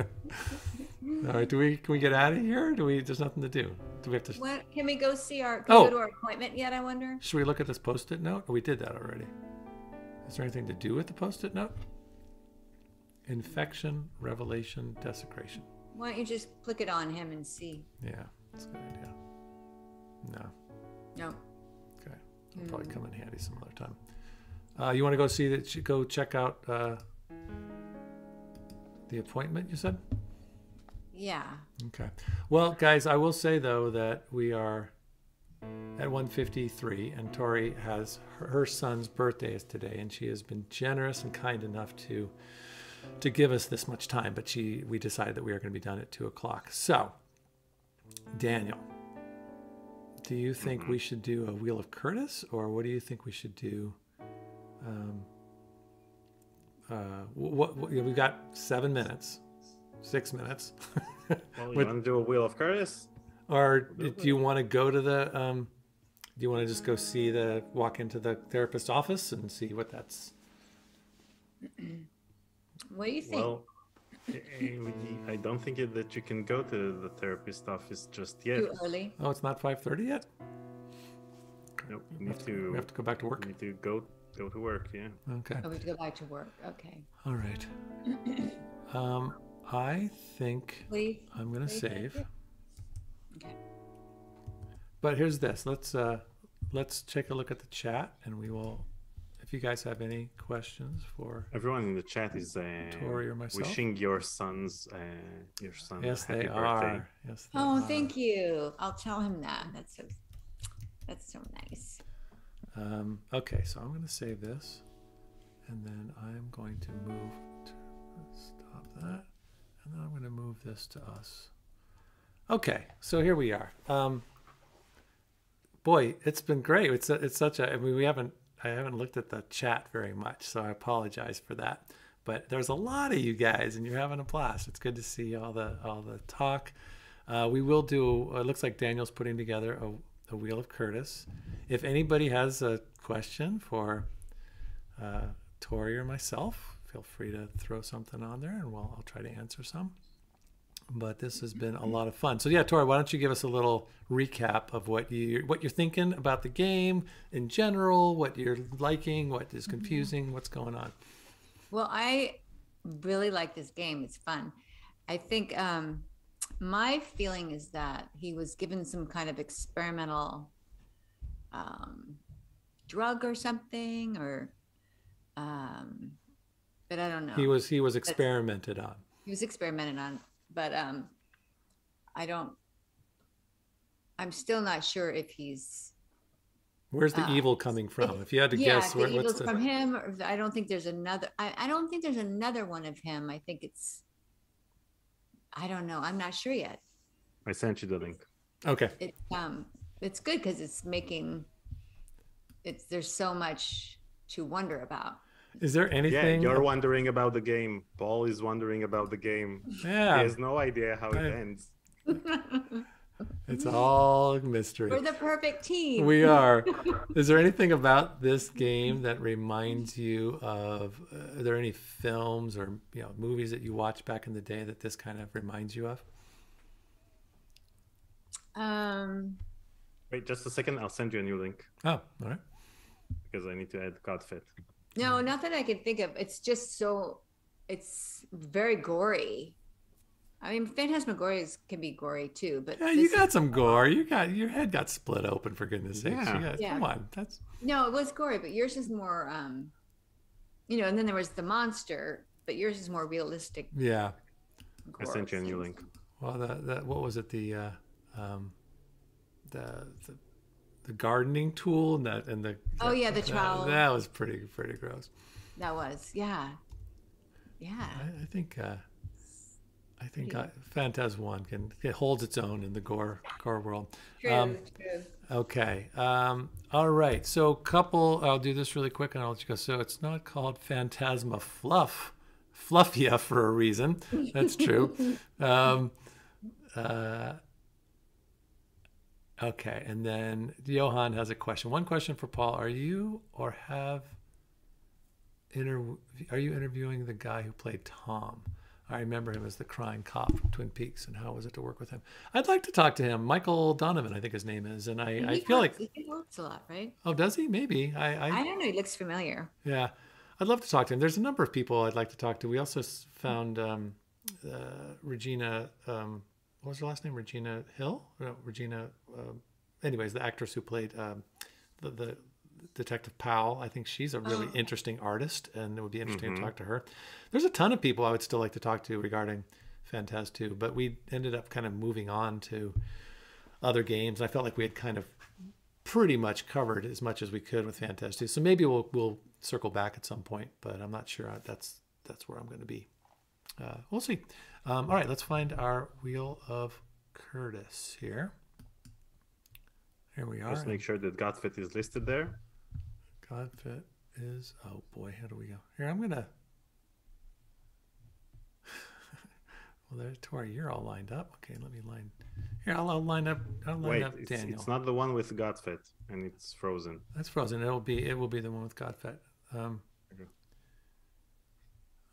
All right, do we can we get out of here? Do we? There's nothing to do. Do we have to? What, can we go see our? Can oh. we go to our appointment yet? I wonder. Should we look at this post-it note? Oh, we did that already. Is there anything to do with the post-it note? Infection, revelation, desecration. Why don't you just click it on him and see? Yeah, that's a good idea. No. No. Okay. It'll mm. probably come in handy some other time. Uh, you want to go see that? You go check out uh, the appointment, you said? Yeah. Okay. Well, guys, I will say, though, that we are at one fifty-three, and Tori has her, her son's birthday is today, and she has been generous and kind enough to to give us this much time, but she we decided that we are going to be done at two o'clock. So, Daniel. Do you think we should do a Wheel of Curtis, or what do you think we should do? Um, uh, what, what we've got seven minutes, six minutes. Well, you With, want to do a Wheel of Curtis, or do you want to go to the? Um, do you want to just go see the walk into the therapist's office and see what that's? What do you think? Well, I don't think that you can go to the therapist office just yet. Too early. Oh, it's not five thirty yet? Nope. We, we, have to, to, we have to go back to work. We need to go, go to work, yeah. Okay. Oh, we have to go back to work, okay. All right. um, I think please, I'm going to save. Okay. But here's this. Let's, uh, let's take a look at the chat, and we will... If you guys have any questions for everyone in the chat is uh, Tori or myself, wishing your sons uh, your son yes, happy they birthday. Are. Yes, they oh, are. Thank you. I'll tell him that. That's so that's so nice. Um, okay, so I'm going to save this, and then I'm going to move. To, stop that, and then I'm going to move this to us. Okay, so here we are. Um, boy, it's been great. It's a, it's such a. I mean, we haven't. I haven't looked at the chat very much, so I apologize for that. But there's a lot of you guys, and you're having a blast. It's good to see all the all the talk. Uh, we will do, uh, it looks like Daniel's putting together a, a Wheel of Curtis. If anybody has a question for uh, Tori or myself, feel free to throw something on there and we'll, I'll try to answer some. But this has been a lot of fun. So yeah, Tori, why don't you give us a little recap of what you what you're thinking about the game in general, what you're liking, what is confusing, what's going on? Well, I really like this game. It's fun. I think um, my feeling is that he was given some kind of experimental um, drug or something, or um, but I don't know. He was he was experimented but, on. He was experimented on. But um, I don't, I'm still not sure if he's. Where's the uh, evil coming from? If, if you had to yeah, guess. Yeah, the evil's from the... him. Or I don't think there's another, I, I don't think there's another one of him. I think it's, I don't know. I'm not sure yet. I sent you the link. Okay. It, um, it's good because it's making, it's there's so much to wonder about. Is there anything? Yeah, you're wondering about the game. Paul is wondering about the game. Yeah. He has no idea how I... it ends. It's all mystery. We're the perfect team. We are. Is there anything about this game that reminds you of, uh, are there any films or you know movies that you watched back in the day that this kind of reminds you of? Um. Wait, just a second. I'll send you a new link. Oh, all right. Because I need to add Godfit. No, not that I can think of. It's just so, it's very gory. I mean, Phantasmagoria can be gory too, but yeah, you got is... some gore. You got your head got split open for goodness' sake. Yeah. Got... yeah, come on, that's no, it was gory, but yours is more, um, you know. And then there was the monster, but yours is more realistic. Yeah, gore. I sent you a new link. Well, the, the what was it? The uh, um, the the. The gardening tool and that and the oh that, yeah the child that, that was pretty pretty gross. That was yeah, yeah. I, I think uh, I think I, Phantasm one can it holds its own in the gore gore world. True, um, true. Okay. Um, all right. So couple. I'll do this really quick and I'll let you go. So it's not called Phantasma Fluff Fluffia for a reason. That's true. um, uh, Okay, and then Johan has a question. One question for Paul: Are you or have inter? Are you interviewing the guy who played Tom? I remember him as the crying cop from Twin Peaks. And how was it to work with him? I'd like to talk to him, Michael Donovan, I think his name is. And I, he I feel talks, like he talks a lot, right? Oh, does he? Maybe I, I. I don't know. He looks familiar. Yeah, I'd love to talk to him. There's a number of people I'd like to talk to. We also found um, uh, Regina. Um, What was her last name? Regina Hill? No, Regina. Uh, anyways, the actress who played um, the, the Detective Powell. I think she's a really oh. interesting artist, and it would be interesting mm-hmm. to talk to her. There's a ton of people I would still like to talk to regarding Phantasm two, but we ended up kind of moving on to other games. I felt like we had kind of pretty much covered as much as we could with Phantasm two, so maybe we'll we'll circle back at some point. But I'm not sure that's that's where I'm going to be. Uh, we'll see. Um, all right, let's find our Wheel of Curtis here. Here we are. Just make sure that Godfit is listed there. Godfit is, oh boy, how do we go? Here, I'm gonna, well, there's Tori, you're all lined up. Okay, let me line, here, I'll, I'll line up, I'll line Wait, up it's, Daniel. It's not the one with Godfit, and it's frozen. That's frozen, it'll be, it will be the one with Godfit. Um, okay.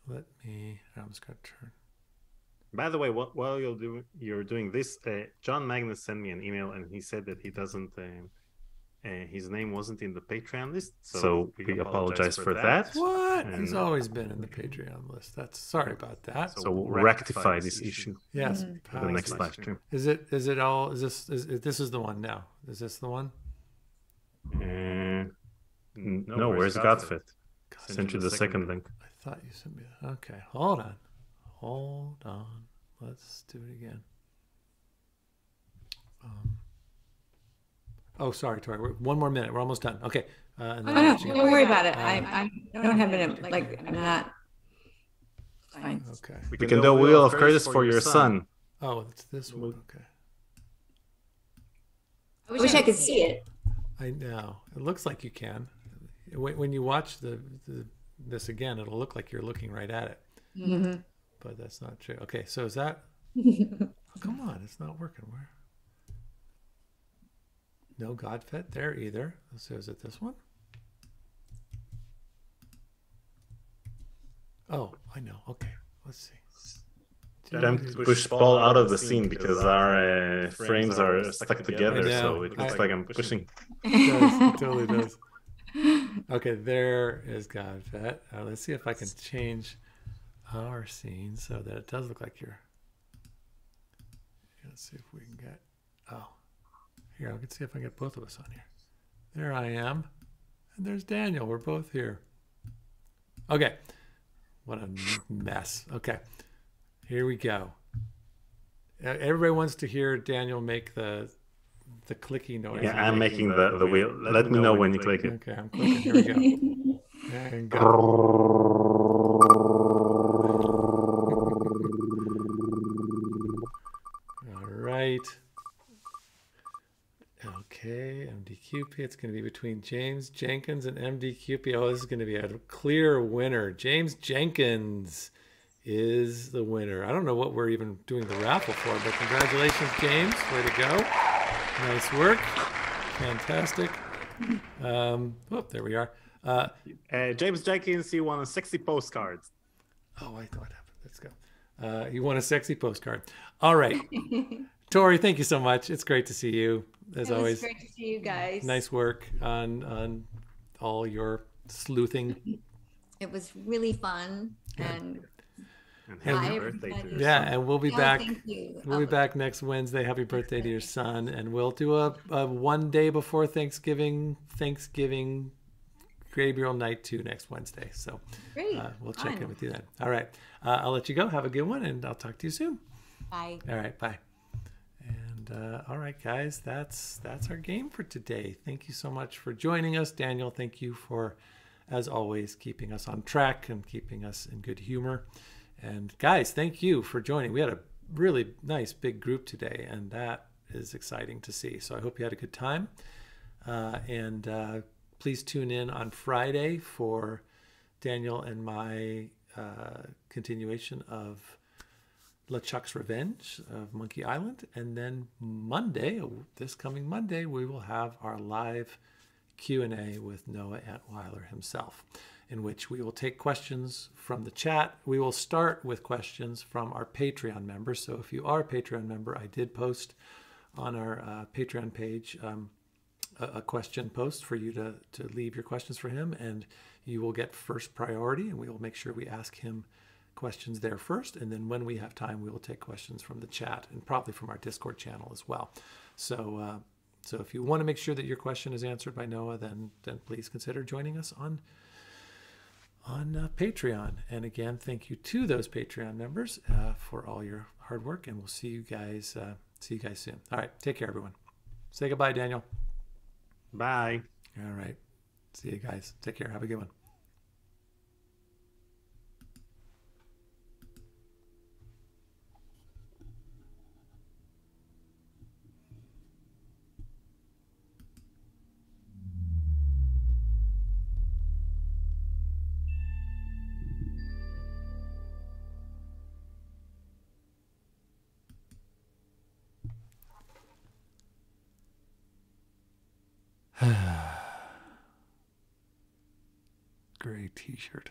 Let me, I'm just gonna turn. By the way, while you're doing you're doing this, uh, John Magnus sent me an email, and he said that he doesn't, um, uh, his name wasn't in the Patreon list, so, so we, we apologize, apologize for that. that. What? And he's always been in the Patreon list. That's sorry about that. So, so we'll rectify, rectify this issue. issue. Yes, mm-hmm. the next live stream. Is it? Is it all? Is this? Is this is the one now? Is this the one? Uh, no, no. Where's Godfit? I sent you the second link. I thought you sent me. That. Okay, hold on. Hold on. Let's do it again. Um, oh, sorry, Tori. We're, one more minute. We're almost done. Okay. Uh, and then oh, no, don't worry about it. Um, I, I don't have it. Like, like I'm not. Fine. Okay. We can, we can do a Wheel of Curtis for your son. son. Oh, it's this one. Okay. I wish I could see it. I know. It looks like you can. When you watch the, the this again, it'll look like you're looking right at it. Mm-hmm. But that's not true. Okay, so is that? Oh, come on, It's not working. Where? No Godfet there either. Let's see, is it this one? Oh, I know. Okay, let's see. Attempt to push Paul out of the scene because our uh, frames are stuck together, so it looks I, like I'm pushing. It does, it totally does. Okay, there is Godfet. Uh, let's see if I can change our scene so that it does look like you're. Let's see if we can get. Oh, here, I can see if I can get both of us on here. There I am, and there's Daniel. We're both here. Okay, what a mess. Okay, here we go. Everybody wants to hear Daniel make the the clicky noise. Yeah, I'm making the, the, the wheel. Let, let me know when you click it. Okay, I'm clicking. Here we go. And go. All right. Okay, M D Q P. It's going to be between James Jenkins and M D Q P. Oh, this is going to be a clear winner. James Jenkins is the winner. I don't know what we're even doing the raffle for, but congratulations, James. Way to go. Nice work. Fantastic. Um, oh, there we are. Uh, uh, James Jenkins, you won a sexy postcard. Oh, I thought it happened. Let's go. Uh, you won a sexy postcard. All right. Tori, thank you so much. It's great to see you, as it always. It's great to see you guys. Nice work on, on all your sleuthing. It was really fun. Yeah. And... And happy birthday. Yeah, and we'll be yeah, back. Thank you. We'll be back next Wednesday. Happy birthday to your son, and we'll do a, a one day before Thanksgiving. Thanksgiving, Gabriel Knight two next Wednesday. So Great. Uh, we'll check Fun. in with you then. All right, uh, I'll let you go. Have a good one, and I'll talk to you soon. Bye. All right, bye. And uh, all right, guys, that's that's our game for today. Thank you so much for joining us, Daniel. Thank you for, as always, keeping us on track and keeping us in good humor. And guys, thank you for joining. We had a really nice big group today, and that is exciting to see. So I hope you had a good time. Uh, and uh, please tune in on Friday for Daniel and my uh, continuation of LeChuck's Revenge of Monkey Island. And then Monday, this coming Monday, we will have our live Q and A with Noah Antwiler himself, in which we will take questions from the chat. We will start with questions from our Patreon members. So if you are a Patreon member, I did post on our uh, Patreon page um, a, a question post for you to, to leave your questions for him, and you will get first priority, and we will make sure we ask him questions there first. And then when we have time, we will take questions from the chat and probably from our Discord channel as well. So, uh, so if you want to make sure that your question is answered by Noah, then, then please consider joining us on on uh, Patreon. And again, thank you to those Patreon members uh, for all your hard work, and we'll see you guys uh, see you guys soon. All right, take care, everyone. Say goodbye, Daniel. Bye. All right, see you guys. Take care. Have a good one. Gray t-shirt.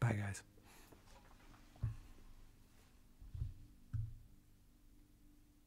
Bye, guys.